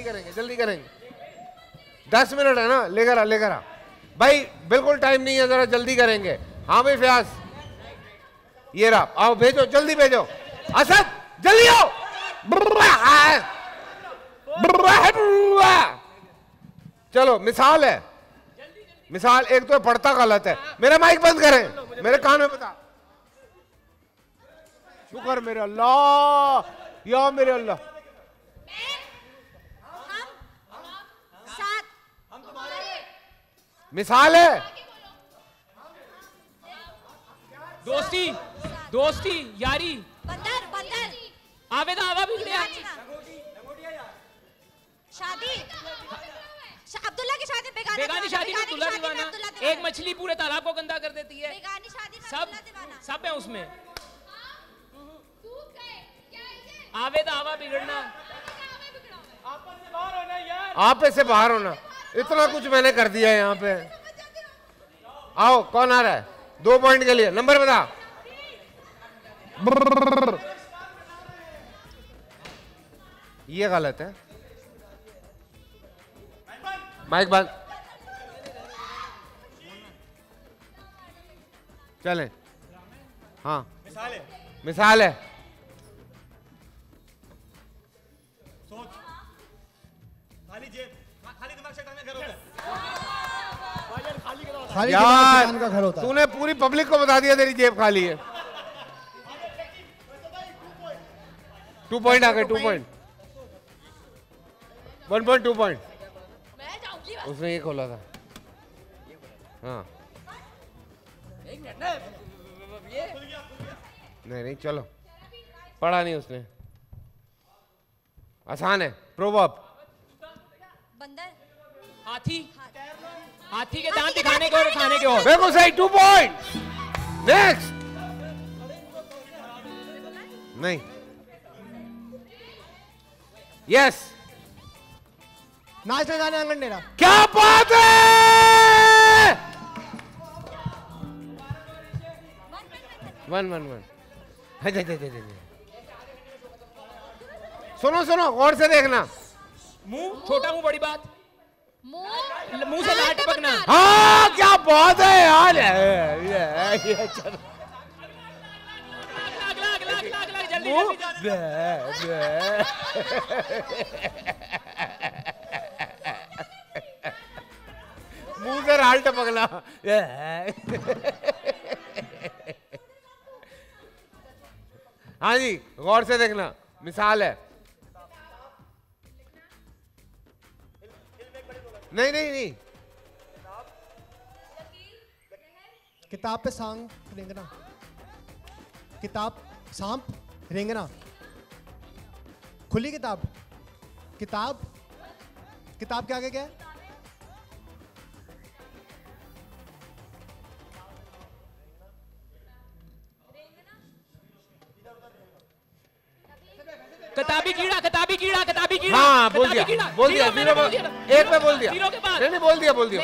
करेंगे, जल्दी करेंगे, 10 मिनट है ना। लेकर आ, लेकर आ भाई, बिल्कुल टाइम नहीं है, जरा जल्दी करेंगे। हाँ भाई फ्याज, ये रहा, आओ भेजो, जल्दी भेजो। असद जल्दी आओ। चलो मिसाल है, मिसाल एक तो पढ़ता गलत है। मेरा माइक बंद करें, मेरे कान में बता। शुक्र मेरे अल्लाह, या मेरे अल्लाह। मिसाल है, दोस्ती, दोस्ती, यारी, बंदर, बंदर, आवेदा, आवा, शादी, बेगानी शादी में दूल्हा दीवाना, एक मछली पूरे तालाब को गंदा कर देती है, सब सब है उसमें। आवे तो आवा बिगड़ना, आपे से बाहर होना, इतना कुछ मैंने कर दिया है यहाँ पे। आओ कौन आ रहा है 2 पॉइंट के लिए, नंबर बता। ये गलत है, माइक बंद। चलें, हाँ मिसाल है, मिसाल है। यार तूने पूरी पब्लिक को बता दिया तेरी जेब खाली है। 2 पॉइंट आ गए, 2 पॉइंट 1 पॉइंट 2 पॉइंट उसने ये खोला था। हाँ नहीं नहीं चलो, पढ़ा नहीं उसने, आसान है। प्रोवर्ब, हाथी, हाथी के दांत दिखाने के और खाने के और। बिल्कुल सही, 2 पॉइंट। नेक्स्ट, नहीं यस, नाचने गाने आंगन टेढ़ा। क्या बात है, 1-1-1। सुनो सुनो गौर से देखना, मुंह छोटा मुंह बड़ी बात, मुंह से लाट पकना। हाँ क्या बात है यार, मुंह से लाट पकना। हाँ जी गौर से देखना, मिसाल है। नहीं नहीं नहीं, किताब पे सांप रेंगना, किताब सांप रेंगना, खुली किताब, किताब किताब के आगे क्या है? किताबी कीड़ा, किताबी कीड़ा, किताबी कीड़ा। हाँ बोल दिया, बोल दिया, एक पे बोल दिया, नहीं बोल दिया, बोल दिया,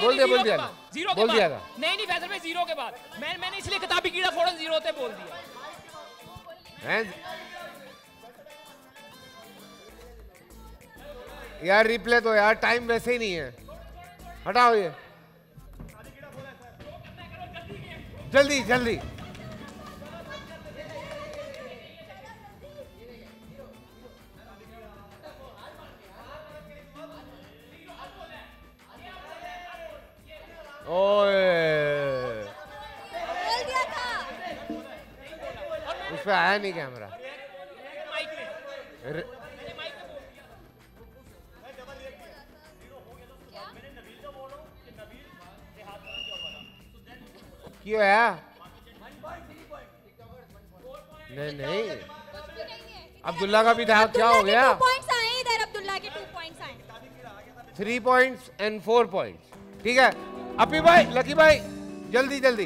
बोल दिया, बोल दिया, जीरो बोल दिया था। नहीं नहीं फैसल में जीरो के बाद मैंने इसलिए किताबी कीड़ा फौरन जीरो होते बोल दिया। यार रिप्ले तो यार टाइम वैसे ही नहीं है, हटाओ ये जल्दी जल्दी। ओए बोल दिया था, उस पर आया नहीं कैमरा। क्यों आया? नहीं नहीं अब्दुल्ला का भी था, क्या हो गया? 2 पॉइंट्स आए इधर, अब्दुल्ला के 2 पॉइंट्स आए, 3 पॉइंट्स एंड 4 पॉइंट्स। ठीक है अपी भाई, लकी भाई जल्दी जल्दी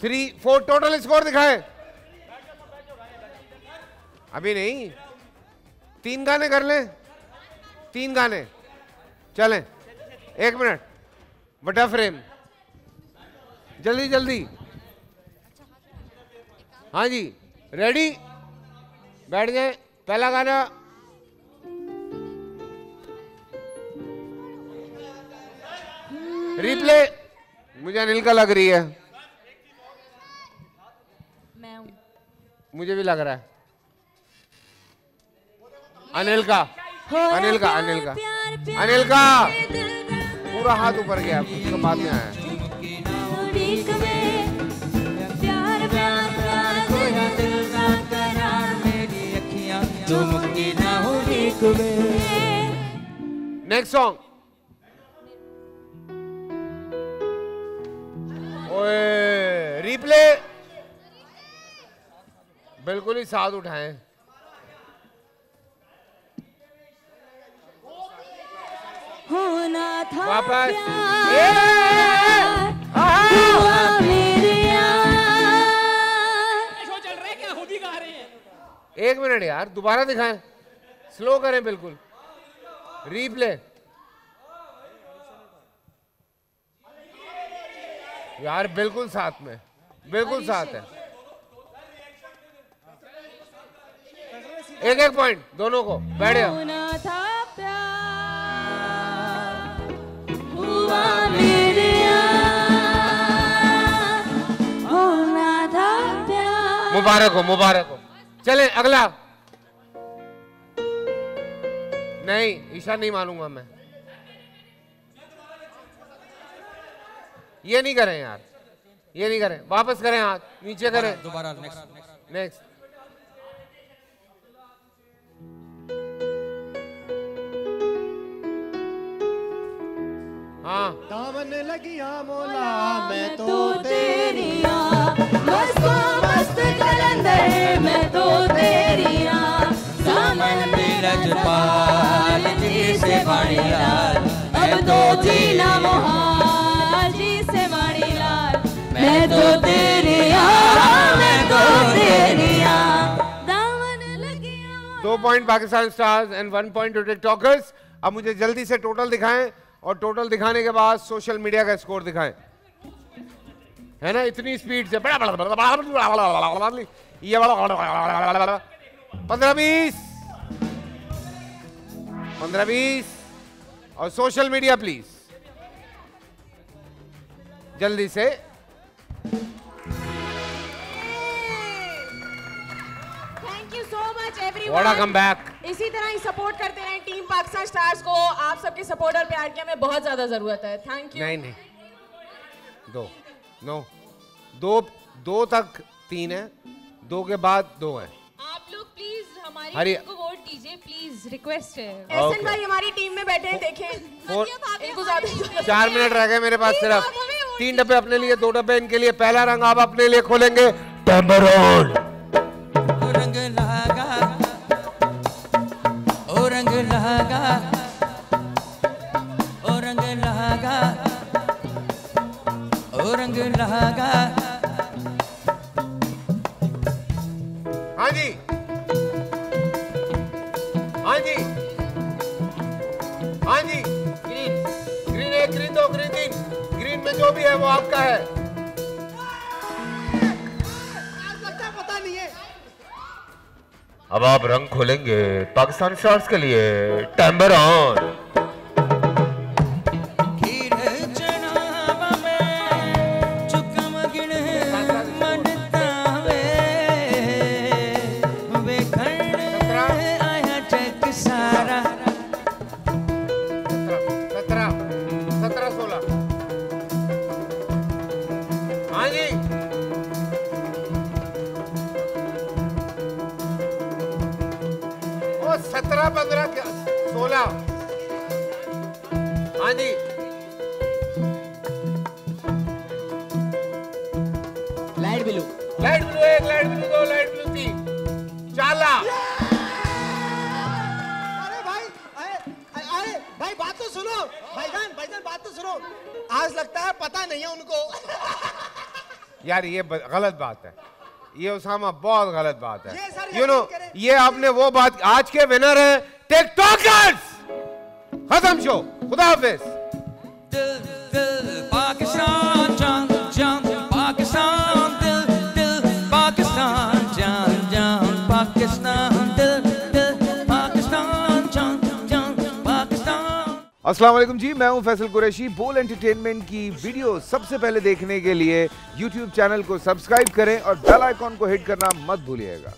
3-4 टोटल स्कोर दिखाए। अभी नहीं, 3 गाने कर लें, 3 गाने चलें। 1 मिनट बटा फ्रेम, जल्दी जल्दी। हाँ जी रेडी, बैठ जाए। पहला गाना रिप्ले मुझे अनिल का लग रही है, मैं हूं, मुझे भी लग रहा है अनिल का, अनिल का, अनिल का, अनिल का पूरा हाथ ऊपर गया, उसके बाद में आया। नेक्स्ट सॉन्ग, रिप्ले बिल्कुल ही साथ उठाएं। होना था मेरे यार। शो चल रहा है क्या? खुद ही गा रहे हैं। 1 मिनट यार, दोबारा दिखाएं, स्लो करें बिल्कुल, रीप्ले। यार बिल्कुल साथ में, बिल्कुल साथ है। एक एक पॉइंट दोनों को, बैठ जाओ। मुबारक हो, मुबारक हो। चले अगला। नहीं ईशा नहीं मानूंगा मैं, ये नहीं करें यार, ये नहीं करें। वापस करें, हाथ नीचे करें दोबारा। Next next. हाँ, दामन लगिया मोला मैं तो तेरिया, मस्तो मस्त कलंदर मैं तो तेरिया, सामन मेरा जपाल जी से वाणी लाल, अब तो जीना मोहाल जी से वाणी लाल, मैं तो तेरिया, मैं तो तेरिया। दामन लगिया। 2 point Pakistan stars and 1 point to TikTokers. अब मुझे जल्दी से टोटल दिखाएं और टोटल दिखाने के बाद सोशल मीडिया का स्कोर दिखाएं, है ना? इतनी स्पीड से बड़ा बड़ा बड़ा बड़ा बड़ा बड़ा बड़ा ये 15-20 और सोशल मीडिया प्लीज जल्दी से। बड़ा कमबैक। इसी तरह ही सपोर्ट करते रहें टीम पाकिस्तान स्टार्स को। आप सबके सपोर्ट और प्यार की हमें बहुत ज्यादा जरूरत है। Thank you. नहीं नहीं, दो नो दो दो तक 3 है, 2 के बाद 2 है। आप लोग प्लीज हमारी टीम को वोट दीजिए, प्लीज रिक्वेस्ट है। एहसन भाई हमारी टीम में बैठे हैं, देखें 4 मिनट रह गए मेरे पास। सिर्फ 3 डब्बे अपने लिए, 2 डब्बे इनके लिए। पहला रंग आप अपने लिए खोलेंगे, रंग लहागा। हाँ जी हाँ जी हाँ जी। Green green 1, green 2, green 3, green में जो भी है वो आपका है। लगता पता नहीं है। अब आप रंग खोलेंगे पाकिस्तान स्टार्स के लिए, टैम्बर ऑन। यार ये गलत बात है, ये उसामा बहुत गलत बात है। यू नो ये आपने वो बात। आज के विनर है टिकटॉकर्स। खत्म शो, खुदा हाफिज। अस्सलाम वालेकुम जी, मैं हूं फैसल कुरैशी। बोल एंटरटेनमेंट की वीडियो सबसे पहले देखने के लिए YouTube चैनल को सब्सक्राइब करें और बेल आइकॉन को हिट करना मत भूलिएगा।